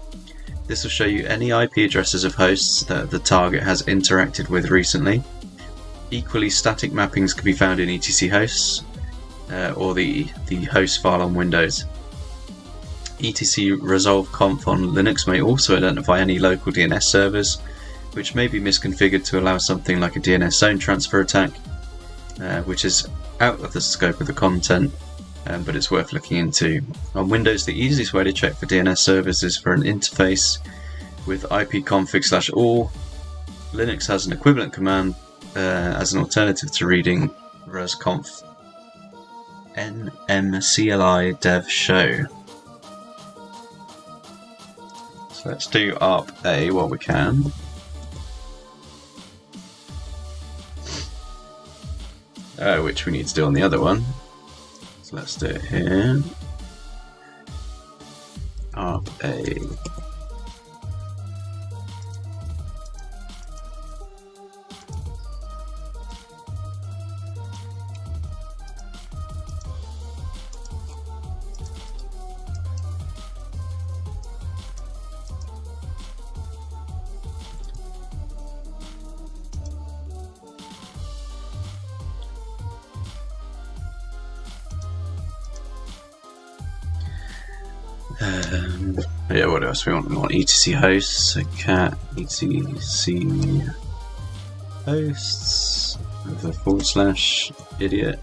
This will show you any I P addresses of hosts that the target has interacted with recently. Equally, static mappings can be found in E T C hosts uh, or the, the host file on Windows. E T C resolve conf on Linux may also identify any local D N S servers, which may be misconfigured to allow something like a D N S zone transfer attack, uh, which is out of the scope of the content um, but it's worth looking into. On Windows, the easiest way to check for D N S servers is for an interface with ipconfig slash all. Linux has an equivalent command uh, as an alternative to reading resconf nmcli dev show. So let's do A R P A while we can. Uh, which we need to do on the other one. So let's do it here. A R P A. Um, yeah, what else we want? We want etc hosts, so cat etc hosts with a forward slash idiot.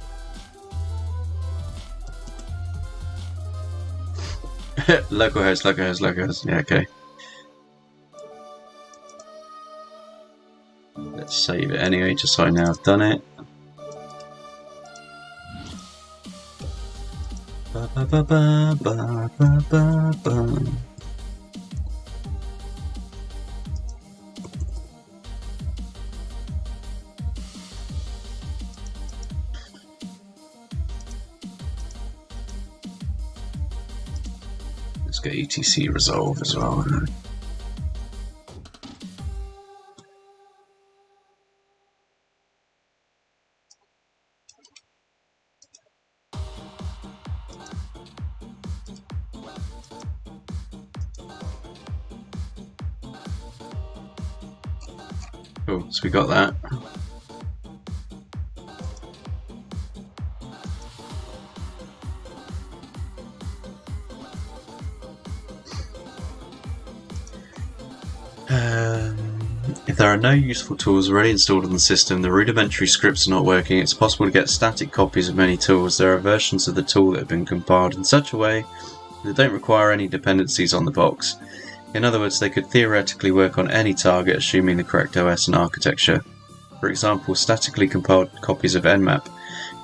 local host, local host, local host. Yeah, okay. Let's save it anyway, just so I now I've done it. Ba, ba, ba, ba, ba, ba, ba. Let's get E T C resolve as well. Cool, so we got that. Um, if there are no useful tools already installed on the system, the rudimentary scripts are not working, it's possible to get static copies of many tools. There are versions of the tool that have been compiled in such a way that they don't require any dependencies on the box. In other words, they could theoretically work on any target, assuming the correct O S and architecture. For example, statically compiled copies of Nmap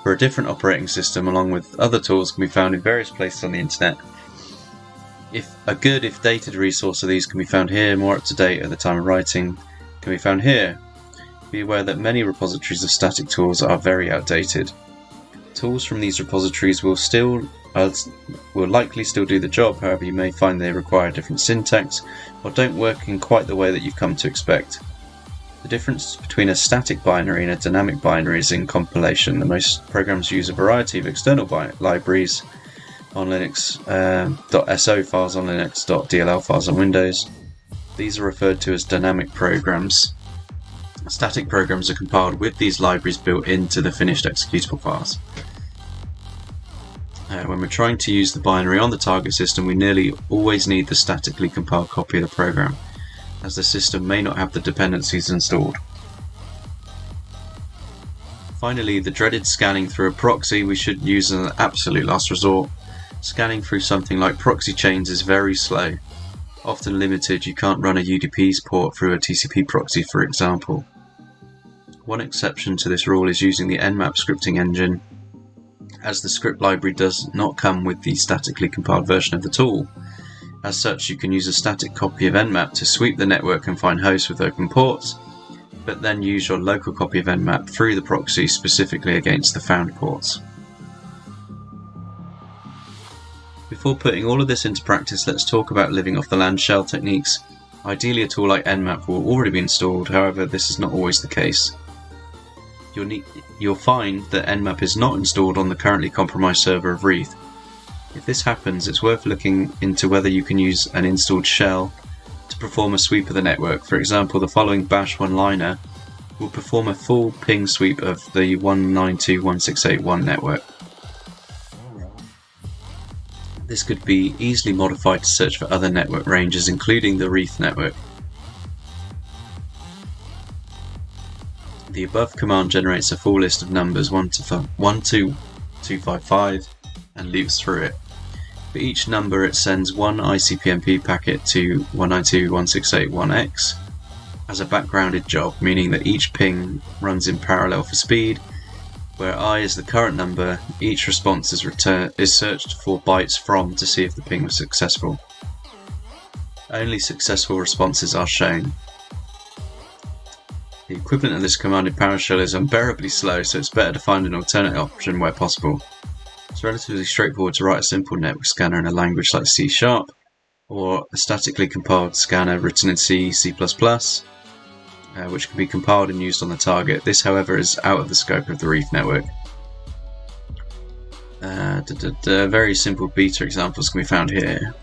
for a different operating system along with other tools can be found in various places on the internet. If a good, if dated resource of these can be found here, more up to date at the time of writing can be found here. Be aware that many repositories of static tools are very outdated. Tools from these repositories will still Uh, will likely still do the job, however you may find they require different syntax or don't work in quite the way that you've come to expect. The difference between a static binary and a dynamic binary is in compilation. The most programs use a variety of external libraries on Linux, uh, .so files on Linux, .dll files on Windows. These are referred to as dynamic programs. Static programs are compiled with these libraries built into the finished executable files. Uh, when we're trying to use the binary on the target system, we nearly always need the statically compiled copy of the program, as the system may not have the dependencies installed. Finally, the dreaded scanning through a proxy we should use as an absolute last resort. Scanning through something like ProxyChains is very slow, often limited. You can't run a U D P's port through a T C P proxy, for example. One exception to this rule is using the Nmap scripting engine, as the script library does not come with the statically compiled version of the tool. As such, you can use a static copy of Nmap to sweep the network and find hosts with open ports, but then use your local copy of Nmap through the proxy specifically against the found ports. Before putting all of this into practice, let's talk about living off the land shell techniques. Ideally, a tool like Nmap will already be installed, however, this is not always the case. You'll, need, you'll find that Nmap is not installed on the currently compromised server of Wreath. If this happens, it's worth looking into whether you can use an installed shell to perform a sweep of the network. For example, the following bash one-liner will perform a full ping sweep of the one ninety-two dot one sixty-eight dot one network. This could be easily modified to search for other network ranges, including the Wreath network. The above command generates a full list of numbers one to one two two five five and loops through it. For each number it sends one I C M P packet to one ninety-two dot one sixty-eight dot one x as a backgrounded job, meaning that each ping runs in parallel for speed. Where I is the current number, each response is return is searched for bytes from to see if the ping was successful. Only successful responses are shown. The equivalent of this command in PowerShell is unbearably slow, so it's better to find an alternate option where possible. It's relatively straightforward to write a simple network scanner in a language like C sharp, or a statically compiled scanner written in C, C plus plus, Uh, which can be compiled and used on the target. This, however, is out of the scope of the Wreath network. Uh, da, da, da, very simple beta examples can be found here.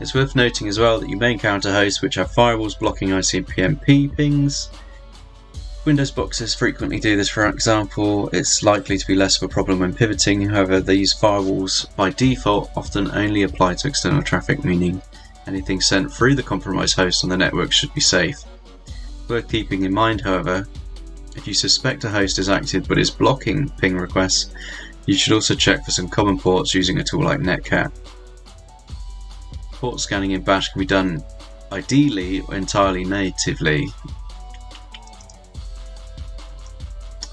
It's worth noting as well that you may encounter hosts which have firewalls blocking I C M P pings. Windows boxes frequently do this, for example. It's likely to be less of a problem when pivoting. However, these firewalls by default often only apply to external traffic, meaning anything sent through the compromised host on the network should be safe. Worth keeping in mind, however, if you suspect a host is active but is blocking ping requests, you should also check for some common ports using a tool like netcat. Port scanning in Bash can be done ideally or entirely natively.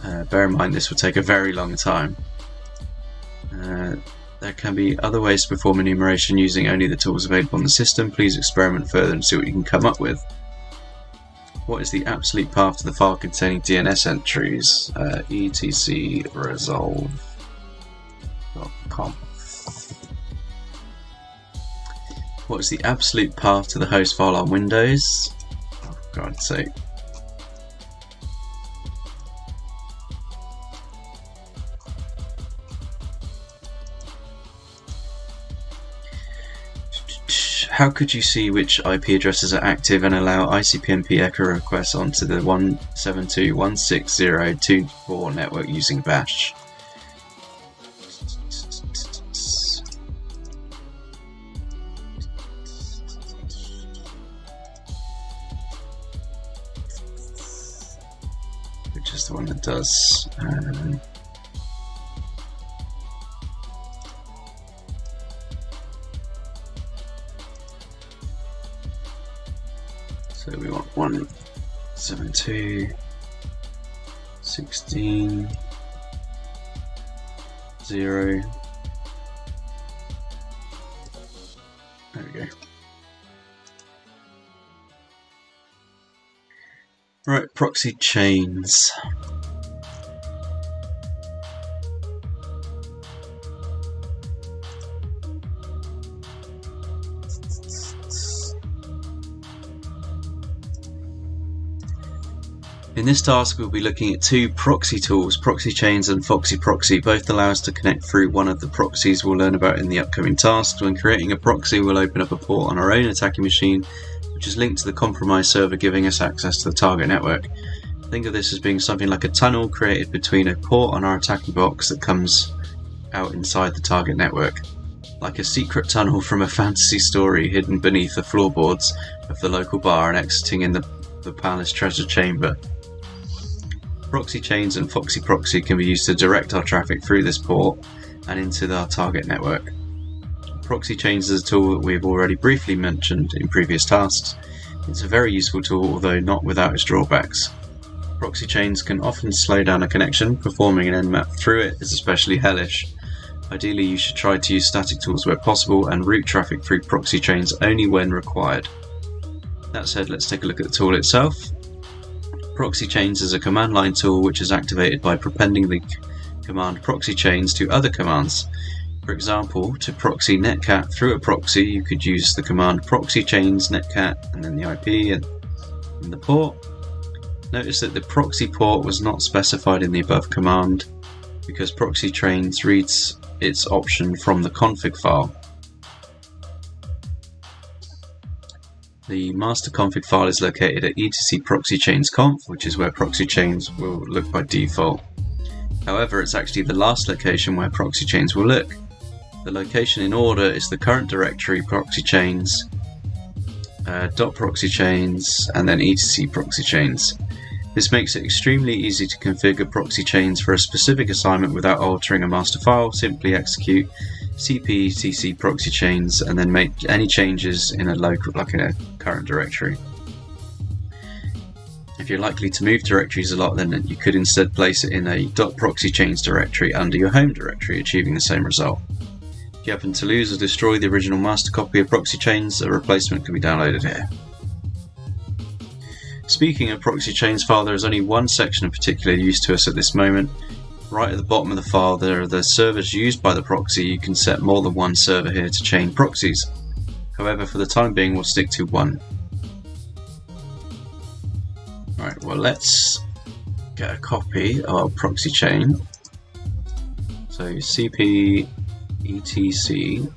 Uh, bear in mind this will take a very long time. Uh, there can be other ways to perform enumeration using only the tools available on the system. Please experiment further and see what you can come up with. What is the absolute path to the file containing D N S entries? Uh, etc resolve dot com. What is the absolute path to the host file on Windows? Oh, for God's sake. How could you see which I P addresses are active and allow I C M P echo requests onto the one seventy-two dot one sixty dot two forty-four network using Bash? Which is the one that does. Um, So we want one seventy-two dot sixteen dot zero. There we go. Right, ProxyChains. In this task we'll be looking at two proxy tools, ProxyChains and FoxyProxy. Both allow us to connect through one of the proxies we'll learn about in the upcoming tasks. When creating a proxy, we'll open up a port on our own attacking machine which is linked to the compromised server, giving us access to the target network. Think of this as being something like a tunnel created between a port on our attacking box that comes out inside the target network. Like a secret tunnel from a fantasy story hidden beneath the floorboards of the local bar and exiting in the, the palace treasure chamber. ProxyChains and FoxyProxy can be used to direct our traffic through this port and into our target network. ProxyChains is a tool that we've already briefly mentioned in previous tasks. It's a very useful tool, although not without its drawbacks. ProxyChains can often slow down a connection. Performing an Nmap through it is especially hellish. Ideally, you should try to use static tools where possible and route traffic through ProxyChains only when required. That said, let's take a look at the tool itself. ProxyChains is a command line tool which is activated by prepending the command ProxyChains to other commands. For example, to proxy netcat through a proxy, you could use the command ProxyChains netcat and then the I P and, and the port. Notice that the proxy port was not specified in the above command because ProxyChains reads its option from the config file. The master config file is located at etc proxychains conf, which is where ProxyChains will look by default. However, it's actually the last location where ProxyChains will look. The location in order is the current directory ProxyChains, uh, .proxychains, and then etc proxychains. This makes it extremely easy to configure ProxyChains for a specific assignment without altering a master file. Simply execute cpcc ProxyChains and then make any changes in a local, like in a current directory. If you're likely to move directories a lot, then you could instead place it in a .proxychains directory under your home directory, achieving the same result. If you happen to lose or destroy the original master copy of ProxyChains, a replacement can be downloaded here. Speaking of ProxyChains file, there is only one section in particular used to us at this moment. Right at the bottom of the file, there are the servers used by the proxy. You can set more than one server here to chain proxies. However, for the time being, we'll stick to one. Alright, well, let's get a copy of our proxy chain. So cp etc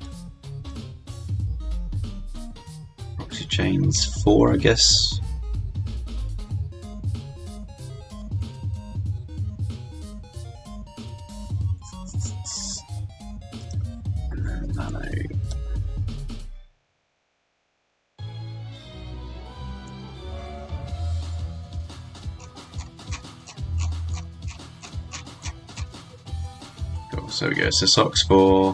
proxy chains four, I guess. And then nano. So we go to SOCKS four.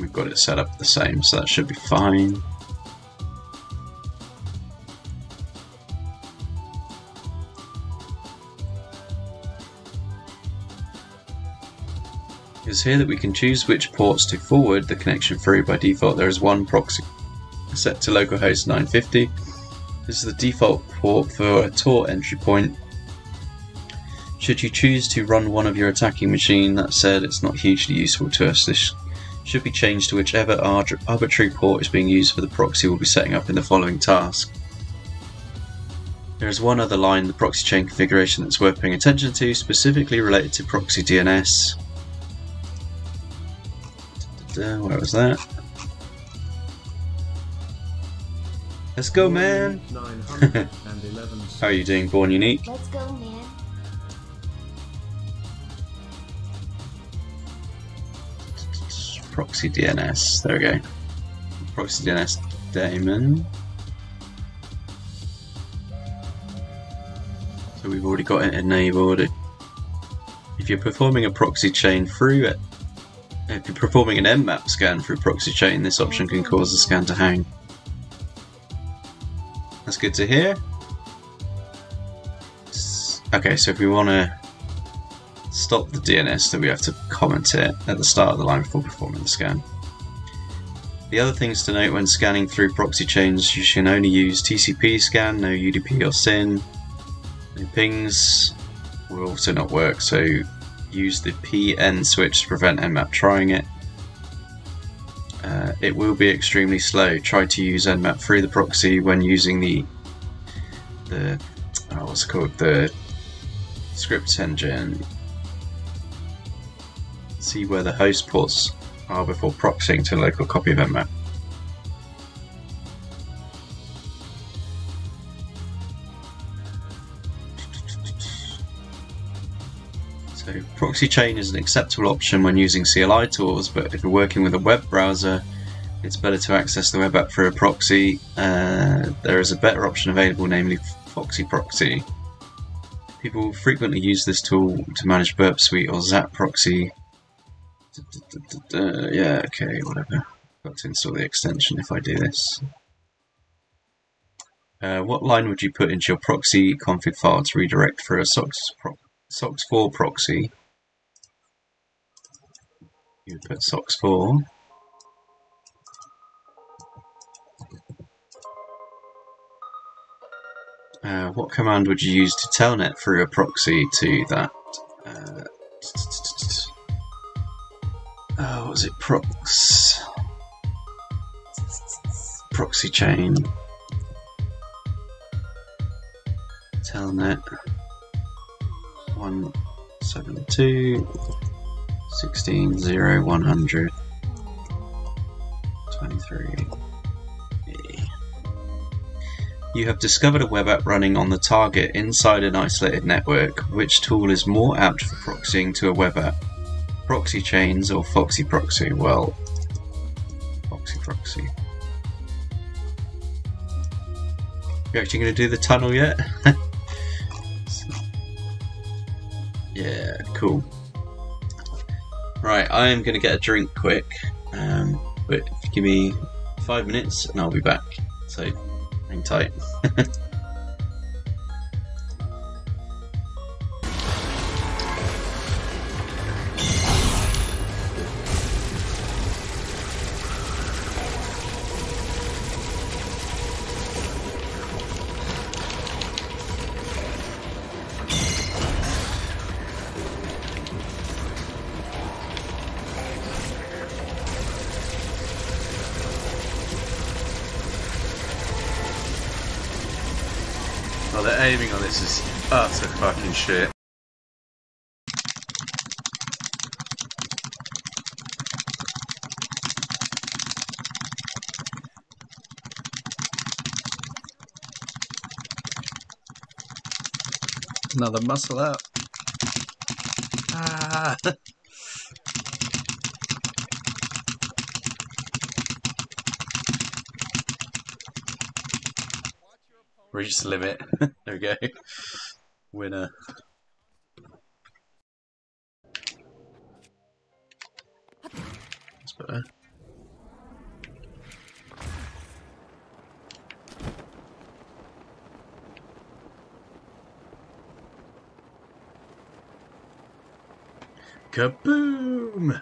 We've got it set up the same, so that should be fine. It's here that we can choose which ports to forward the connection through. By default, there is one proxy set to localhost nine fifty. This is the default port for a Tor entry point. Should you choose to run one of your attacking machine, that said, it's not hugely useful to us. This should be changed to whichever arbitrary port is being used for the proxy we'll be setting up in the following task. There is one other line in the proxy chain configuration that's worth paying attention to, specifically related to proxy D N S. Where was that? Let's go, man! How are you doing, Born Unique? Let's go, man. Proxy D N S, there we go. Proxy D N S daemon. So we've already got it enabled. If you're performing a proxy chain through it, if you're performing an Nmap scan through proxy chain, this option can cause the scan to hang. That's good to hear. Okay, so if we want to stop the D N S, then we have to comment it at the start of the line before performing the scan. The other things to note when scanning through proxy chains, you can only use T C P scan, no U D P or S Y N. No pings will also not work, so use the P N switch to prevent Nmap trying it. Uh, it will be extremely slow. Try to use Nmap through the proxy when using the, the oh, what's it called, the script engine. See where the host ports are before proxying to a local copy of Nmap. So proxy chain is an acceptable option when using C L I tools, but if you're working with a web browser, it's better to access the web app through a proxy. Uh, there is a better option available, namely Foxy Proxy. People frequently use this tool to manage Burp Suite or Zap Proxy. Uh, yeah, okay, whatever. Got to install the extension if I do this. Uh, what line would you put into your proxy config file to redirect for a SOCKS four proxy? You would put SOCKS four. Uh, what command would you use to telnet through a proxy to that? Uh, Uh, what was it? Prox... Proxy chain. Telnet. one seven two sixteen zero one hundred twenty-three. You have discovered a web app running on the target inside an isolated network. Which tool is more apt for proxying to a web app? Proxy chains or Foxy Proxy? Well, Foxy Proxy. You're actually going to do the tunnel yet? Yeah, cool. Right, I am going to get a drink quick, um, but give me five minutes and I'll be back, so hang tight. This is utter fucking shit. Another muscle up. Ah. Reach the limit. There we go. Winner. That's better. Kaboom!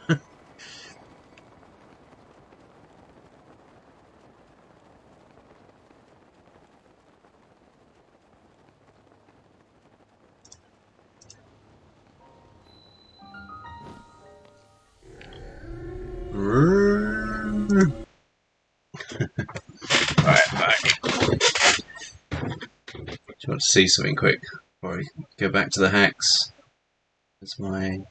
See something quick before I go back to the hacks. There's my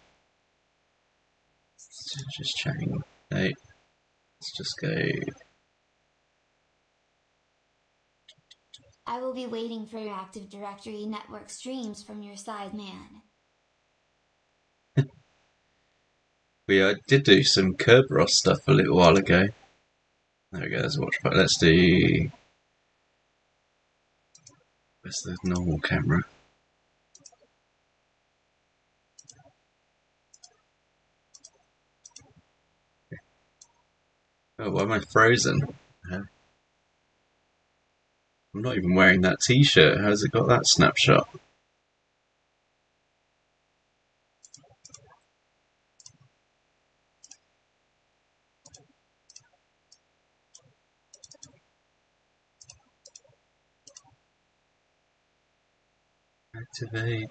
just checking. Hey, let's just go. I will be waiting for your Active Directory network streams from your side man. we uh, did do some Kerberos stuff a little while ago. There we go. Let's watch. But let's do. That's the normal camera. Oh, why am I frozen? I'm not even wearing that t-shirt. How's it got that snapshot? Activate.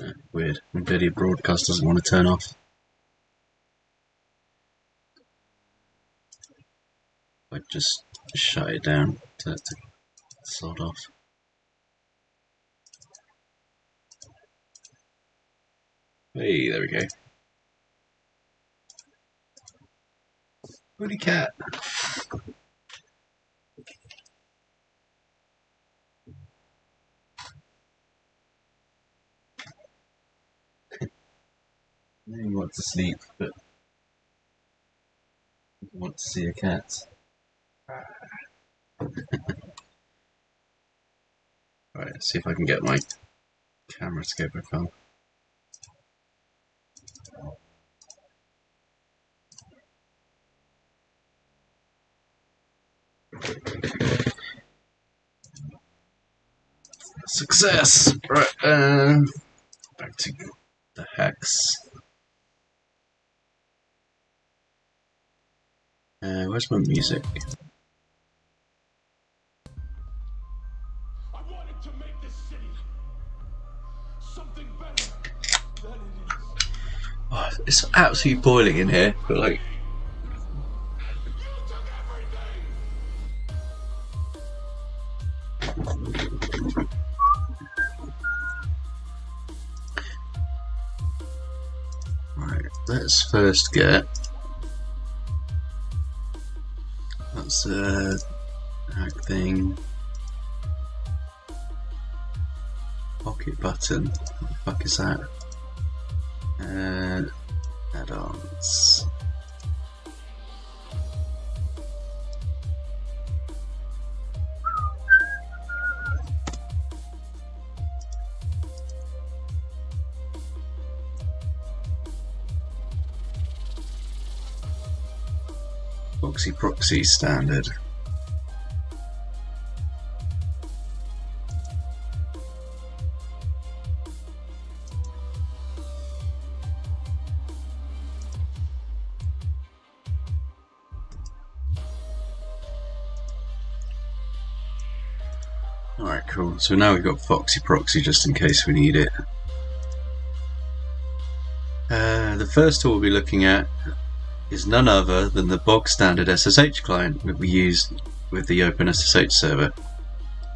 Oh, weird. My video broadcast doesn't want to turn off. I just shut it down to, to sod off. Hey, there we go. Holy cat. You want to sleep, but you want to see a cat. Alright, let's see if I can get my camera to go back on. Success! Right, uh, back to the hacks. Uh, where's my music? I wanted to make this city something better than it is. Oh, it's absolutely boiling in here, but like. Let's first get that's uh, hack thing, pocket button, what the fuck is that? Uh, add-ons. Proxy proxy standard. Alright, cool. So now we've got Foxy Proxy just in case we need it. Uh, the first tool we'll be looking at is none other than the bog standard S S H client that we use with the OpenSSH server.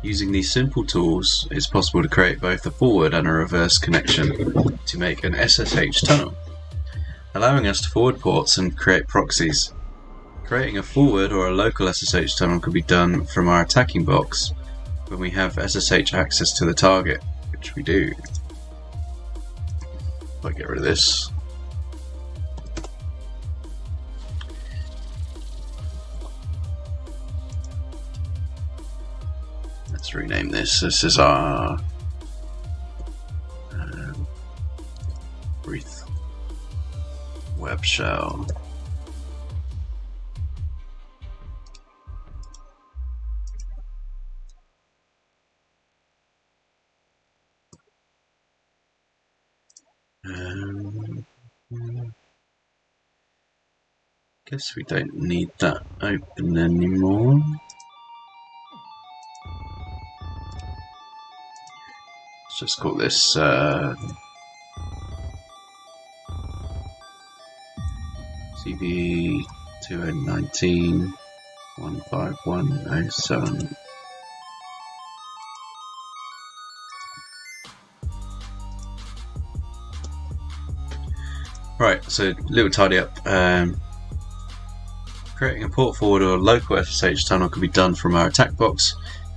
Using these simple tools, it's possible to create both a forward and a reverse connection to make an S S H tunnel, allowing us to forward ports and create proxies. Creating a forward or a local S S H tunnel can be done from our attacking box when we have S S H access to the target, which we do. If I get rid of this. Let's rename this. This is our um, Wreath web shell. Um, guess we don't need that open anymore. Let's call this uh, C V E two zero one nine one five one zero seven. Right, so a little tidy up. Um, creating a port forward or a local S S H tunnel can be done from our attack box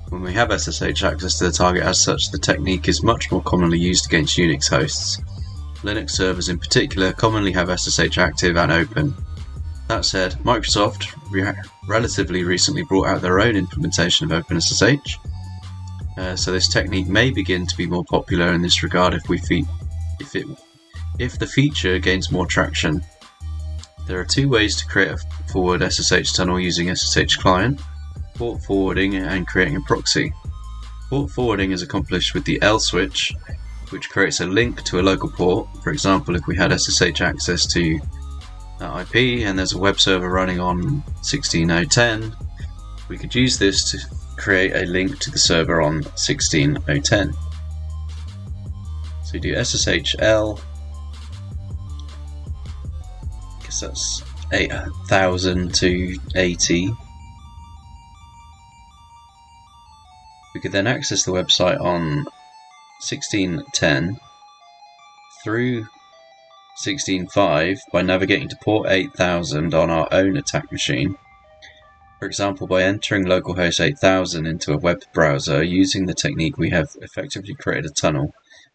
when we have S S H access to the target. As such, the technique is much more commonly used against Unix hosts. Linux servers in particular commonly have S S H active and open. That said, Microsoft re relatively recently brought out their own implementation of OpenSSH, uh, so this technique may begin to be more popular in this regard if, we fe if, it, if the feature gains more traction. There are two ways to create a forward S S H tunnel using S S H client: port forwarding and creating a proxy. Port forwarding is accomplished with the L switch, which creates a link to a local port. For example, if we had S S H access to that I P and there's a web server running on sixteen oh ten, we could use this to create a link to the server on sixteen oh ten. So you do S S H L, I guess that's eight thousand two eighty. We could then access the website on sixteen ten through sixteen five by navigating to port eight thousand on our own attack machine. For example, by entering localhost eight thousand into a web browser. Using the technique, we have effectively created a tunnel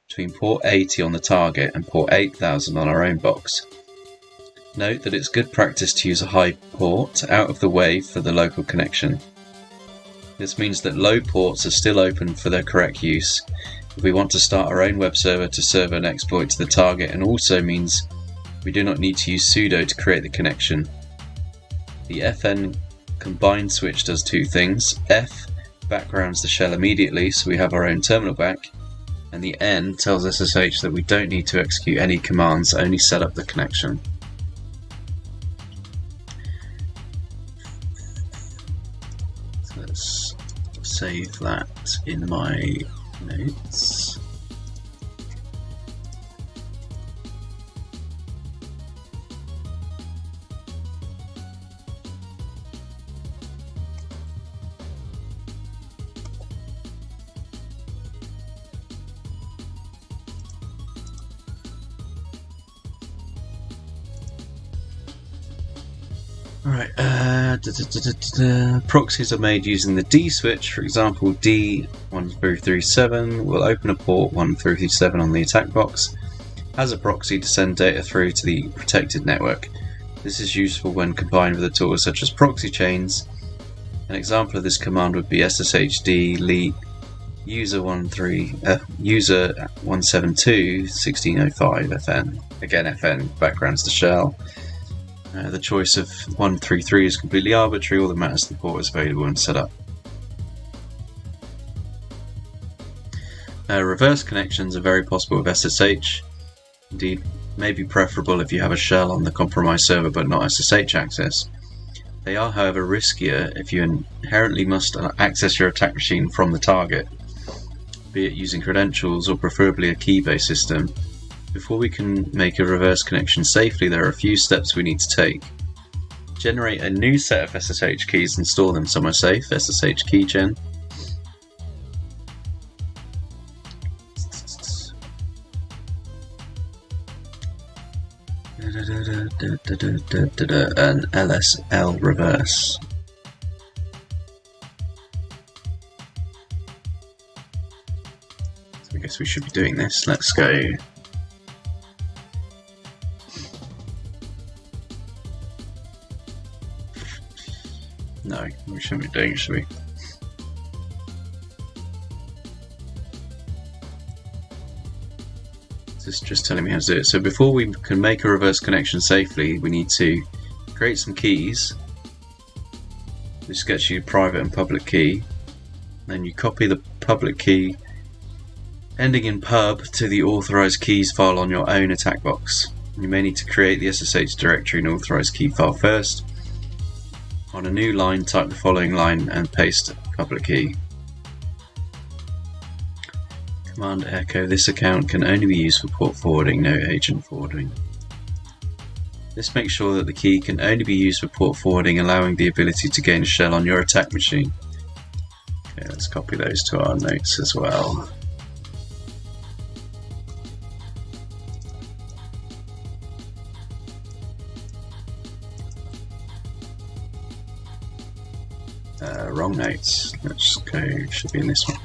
between port eighty on the target and port eight thousand on our own box. Note that it's good practice to use a high port out of the way for the local connection. This means that low ports are still open for their correct use if we want to start our own web server to serve an exploit to the target, and also means we do not need to use sudo to create the connection. The F N combined switch does two things. F backgrounds the shell immediately, so we have our own terminal back, and the N tells S S H that we don't need to execute any commands, only set up the connection. Save that in my notes. Alright, uh, proxies are made using the D switch. For example, D one three three seven will open a port one three three seven on the attack box as a proxy to send data through to the protected network. This is useful when combined with a tool such as ProxyChains. An example of this command would be sshd leak user one three, uh, user one seven two sixteen oh five F N. Again, F N backgrounds the shell. Uh, the choice of one three three is completely arbitrary. All that matters is the port is available and set up. Uh, reverse connections are very possible with S S H. Indeed, may be preferable if you have a shell on the compromised server but not S S H access. They are, however, riskier if you inherently must access your attack machine from the target, be it using credentials or preferably a key-based system. Before we can make a reverse connection safely, there are a few steps we need to take. Generate a new set of S S H keys and store them somewhere safe, S S H key gen. An L S L reverse. So I guess we should be doing this. Let's go. No, we shouldn't be doing it, should we? It's just telling me how to do it. So before we can make a reverse connection safely, we need to create some keys. This gets you private and public key. Then you copy the public key ending in pub to the authorized keys file on your own attack box. You may need to create the S S H directory and authorized key file first. On a new line, type the following line and paste public key. Command echo, this account can only be used for port forwarding, no agent forwarding. This makes sure that the key can only be used for port forwarding, allowing the ability to gain a shell on your attack machine. Okay, let's copy those to our notes as well. Uh, wrong notes, let's go, should be in this one.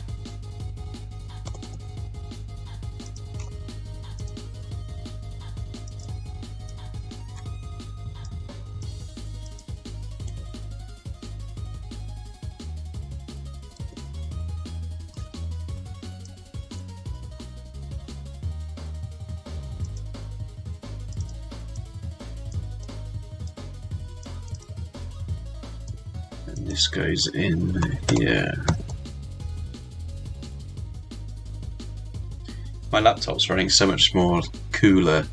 This goes in here. My laptop's running so much more cooler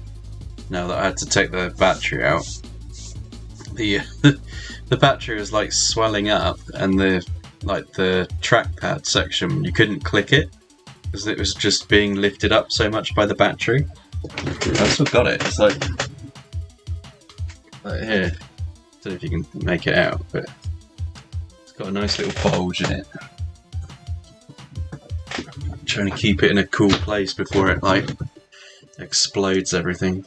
now that I had to take the battery out. The the battery is like swelling up, and the like the trackpad section, you couldn't click it because it was just being lifted up so much by the battery. I still got it. It's like right here. I don't know if you can make it out, but. Got a nice little bulge in it. I'm trying to keep it in a cool place before it like explodes everything.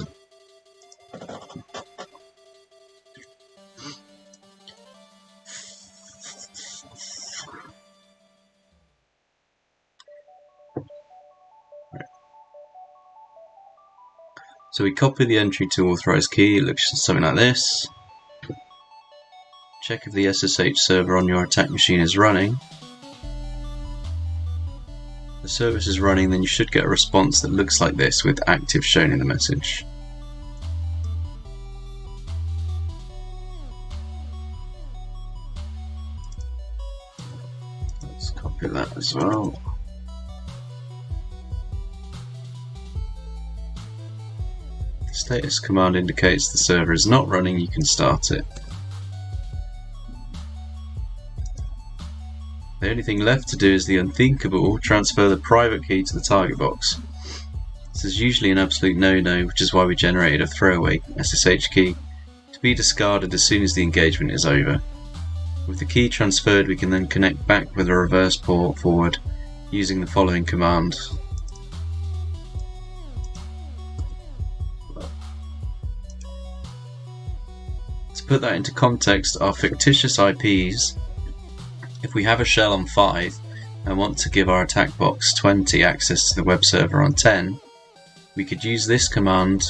So we copy the entry to authorized key. It looks something like this. Check if the S S H server on your attack machine is running. If the service is running, then you should get a response that looks like this, with active shown in the message. Let's copy that as well. The status command indicates the server is not running, you can start it. The only thing left to do is the unthinkable, transfer the private key to the target box. This is usually an absolute no-no, which is why we generated a throwaway S S H key, to be discarded as soon as the engagement is over. With the key transferred, we can then connect back with a reverse port forward using the following command. To put that into context, our fictitious I Ps, if we have a shell on five and want to give our attack box twenty access to the web server on ten, we could use this command.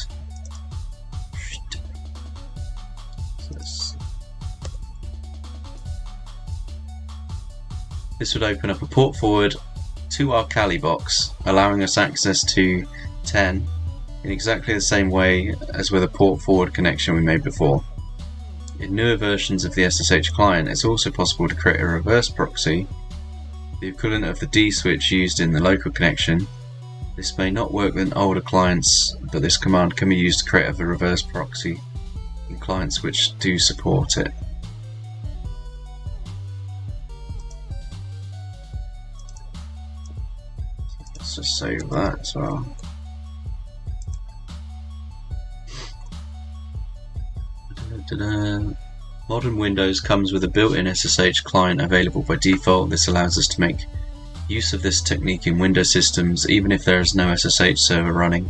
This would open up a port forward to our Kali box, allowing us access to ten in exactly the same way as with a port forward connection we made before. In newer versions of the S S H client, it's also possible to create a reverse proxy, the equivalent of the D switch used in the local connection. This may not work in older clients, but this command can be used to create a reverse proxy in clients which do support it. Just save that as well. Da-da-da-da. Modern Windows comes with a built-in S S H client available by default. This allows us to make use of this technique in Windows systems even if there is no S S H server running.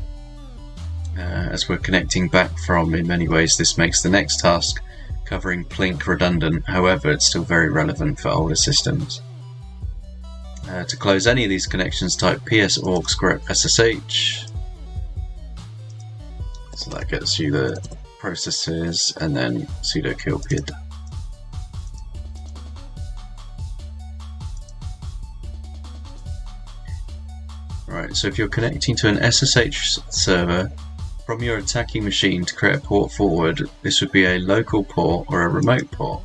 Uh, as we're connecting back from, in many ways this makes the next task covering Plink redundant, however it's still very relevant for older systems. Uh, to close any of these connections, type P S org script S S H. So that gets you the processes, and then sudo kill pid. Right, so if you're connecting to an S S H server from your attacking machine to create a port forward, this would be a local port or a remote port.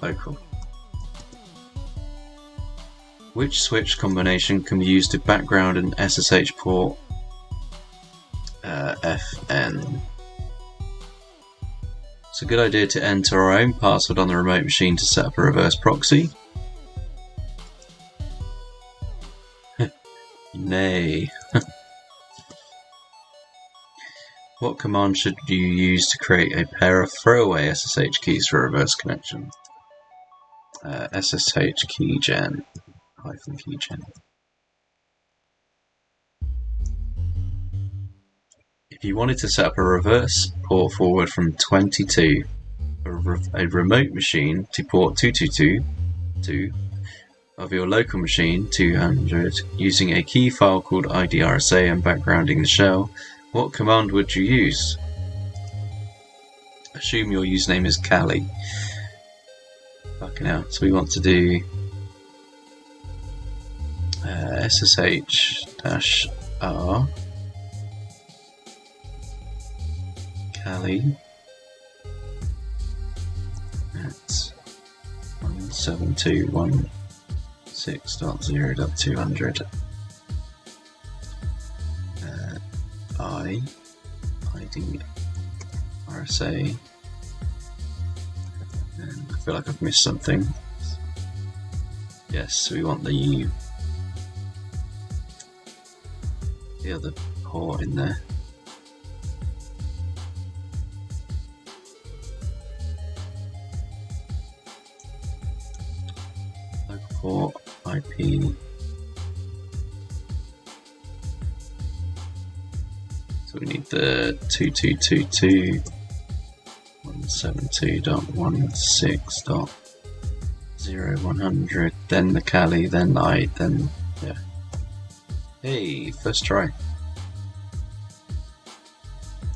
Local. Which switch combination can be used to background an S S H port uh, F N? It's a good idea to enter our own password on the remote machine to set up a reverse proxy. Nay. What command should you use to create a pair of throwaway S S H keys for a reverse connection? Uh, S S H keygen. Hyphen keygen. If you wanted to set up a reverse port forward from twenty-two, a, re a remote machine to port two two two two of your local machine two hundred using a key file called idrsa and backgrounding the shell, what command would you use? Assume your username is Kali. Fucking hell. So we want to do Uh, S S H R Kali at one seven two one six dot zero dot two hundred uh, I I D R S A, and I feel like I've missed something. Yes, we want the U. The other port in there. Local port I P. So we need the two two two two dot one seven two dot one six dot zero dot one hundred, then the Kali, then I, then yeah. Hey, first try.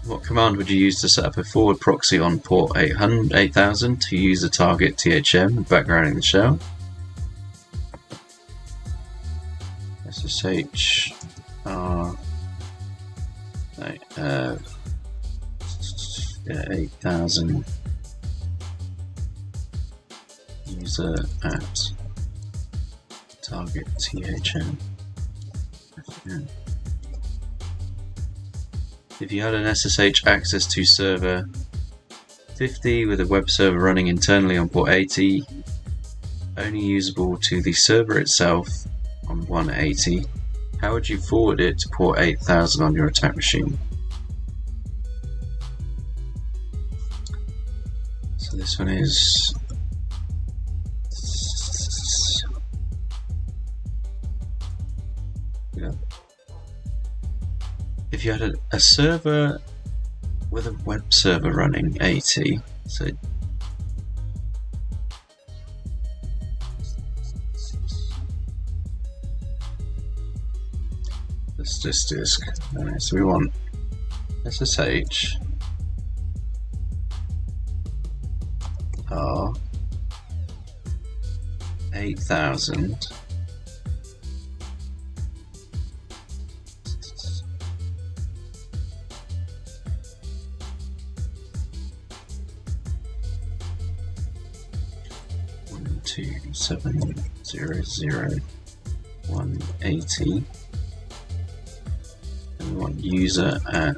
What command would you use to set up a forward proxy on port eight thousand to use the target T H M and backgrounding the shell? S S H R no, uh, yeah, eight thousand user at target T H M. If you had an S S H access to server fifty with a web server running internally on port eighty, only usable to the server itself on one eighty, how would you forward it to port eight thousand on your attack machine? So this one is if you had a, a server with a web server running eighty So it's this disk. Right, so we want S S H R eight thousand. seven zero zero one eighty, and we want user at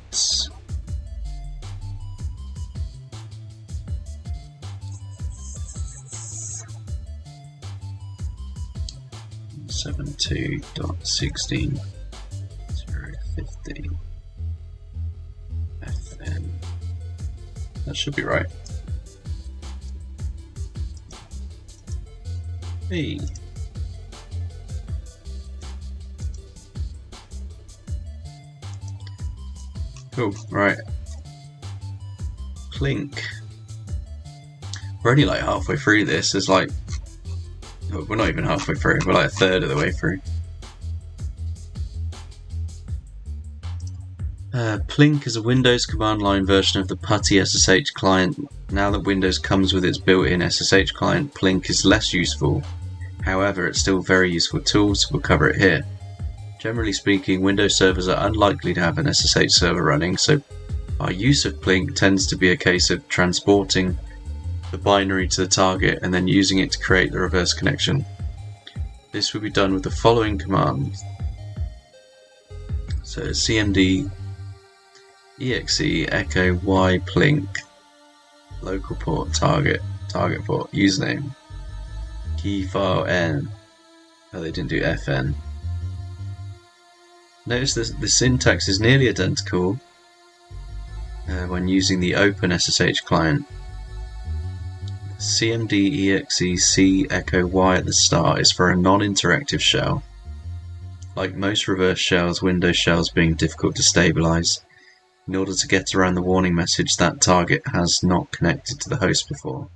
seventy-two dot sixteen dot zero fifteen F N. That should be right. Hey. Cool, right. Plink. We're only like halfway through this. There's like, oh, we're not even halfway through, we're like a third of the way through. Uh, Plink is a Windows command line version of the PuTTY S S H client. Now that Windows comes with its built-in S S H client, Plink is less useful. However, it's still a very useful tool, so we'll cover it here. Generally speaking, Windows servers are unlikely to have an S S H server running, so our use of Plink tends to be a case of transporting the binary to the target and then using it to create the reverse connection. This will be done with the following command. So cmd exe echo y plink local port target target port username key file n. Oh, they didn't do fn. Notice this, the syntax is nearly identical uh, when using the open S S H client. Cmd exe c echo y at the start is for a non-interactive shell. Like most reverse shells, Windows shells being difficult to stabilize, in order to get around the warning message that target has not connected to the host before.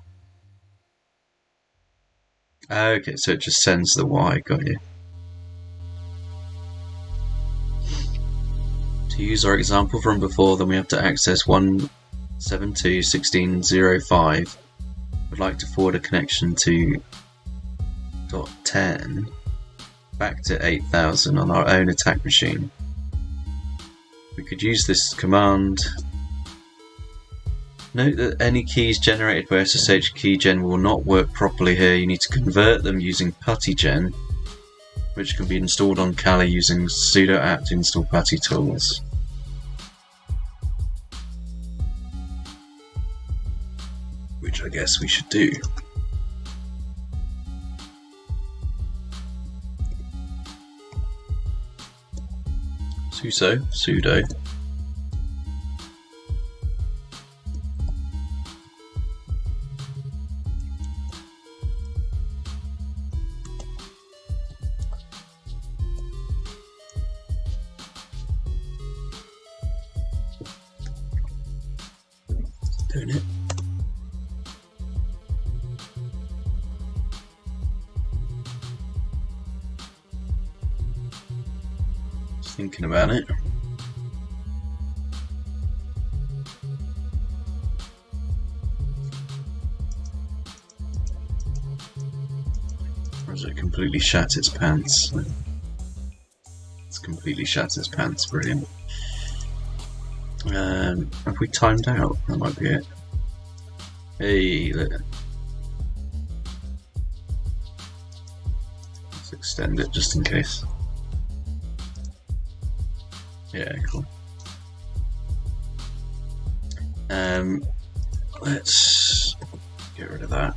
Okay, so it just sends the Y, got you. To use our example from before, then we have to access one seventy-two dot sixteen dot zero five. We'd like to forward a connection to .ten back to eight thousand on our own attack machine. We could use this command. Note that any keys generated by S S H keygen will not work properly here. You need to convert them using PuTTYgen, which can be installed on Kali using sudo apt install PuTTY tools. Which I guess we should do. Sudo sudo doing it. Thinking about it. Or has it completely shat its pants? It's completely shat its pants, brilliant. Um, have we timed out? That might be it. Hey, let's extend it just in case. Yeah, cool. Um, let's get rid of that.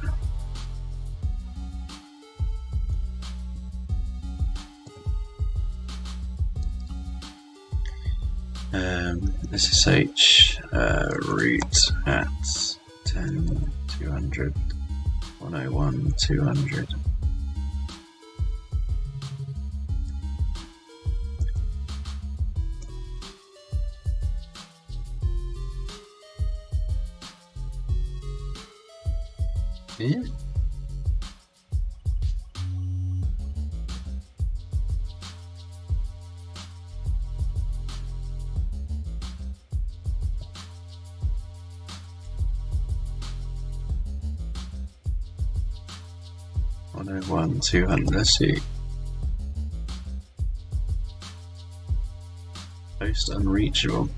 Um, S S H uh, root at ten, two hundred, one oh one, two hundred. see. one oh one, two hundred, let's see. Most unreachable.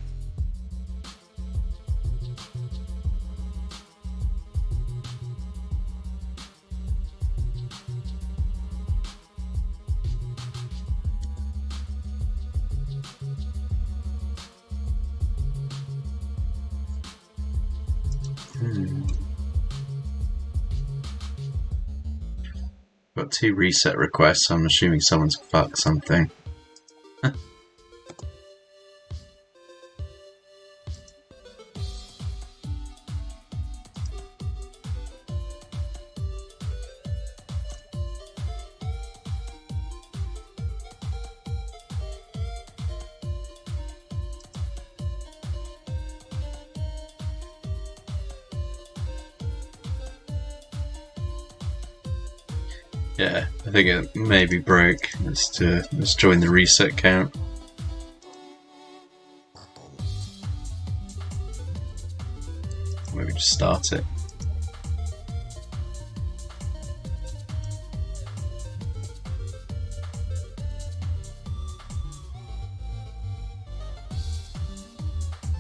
Two reset requests, I'm assuming someone's fucked something. I think it maybe broke. Let's do, let's join the reset count. Maybe just start it.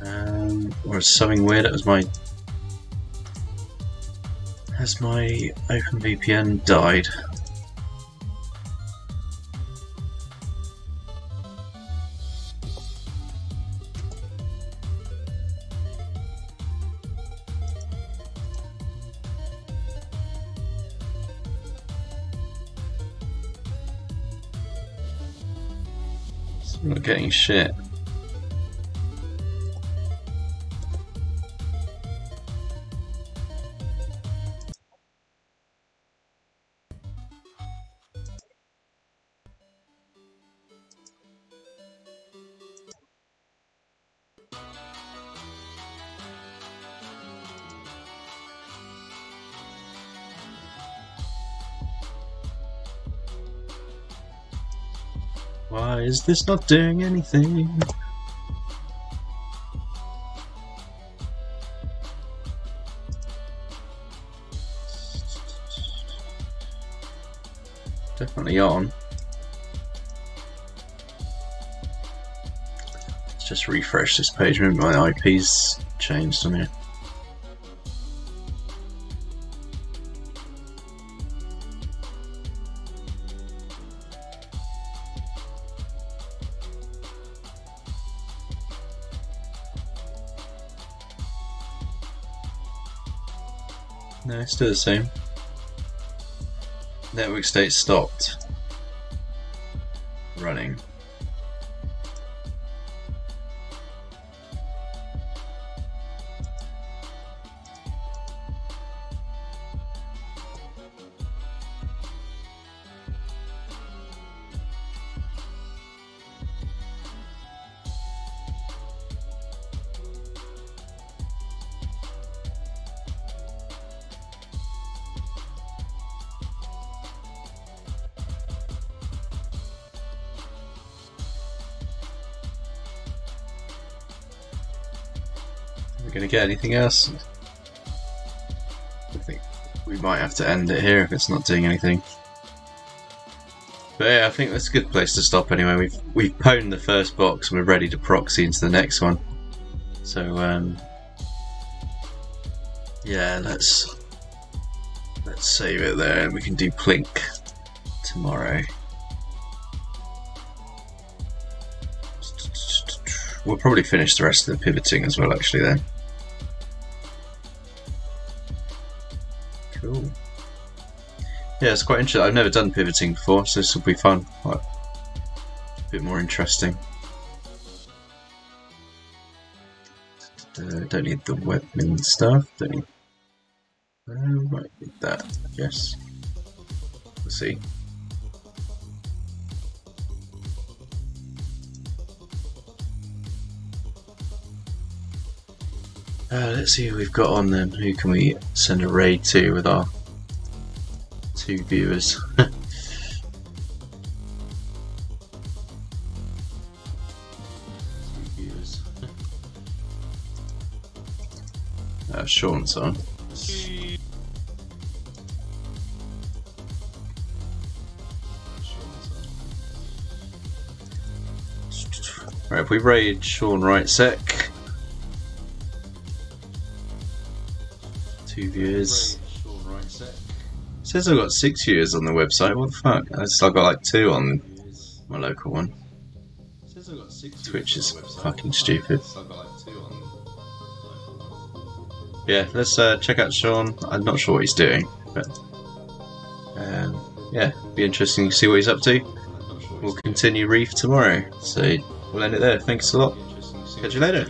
Um, or it's something weird. It was my. Has my OpenVPN died? Getting shit. Is this not doing anything? Definitely on. Let's just refresh this page. Maybe my I P's changed on here. Let's do the same. Network state stopped. Running. Get anything else? I think we might have to end it here if it's not doing anything. But yeah, I think that's a good place to stop anyway. We've we've pwned the first box and we're ready to proxy into the next one. So um, yeah, let's let's save it there and we can do Plink tomorrow. We'll probably finish the rest of the pivoting as well actually then. Cool. Yeah, it's quite interesting. I've never done pivoting before, so this will be fun. Quite a bit more interesting. Uh, don't need the webmin stuff. Don't need. Uh, might need that. Yes. We'll see. Uh, let's see who we've got on then. Who can we send a raid to with our two viewers. two viewers. Uh, Sean's on. Right, if we raid Sean right sec. Two viewers. It says I've got six viewers on the website. What the fuck? I still got like two on my local one. Twitch is fucking stupid. Yeah, let's uh, check out Sean. I'm not sure what he's doing, but um, yeah, be interesting to see what he's up to. We'll continue Wreath tomorrow, so we'll end it there. Thanks a lot. Catch you later.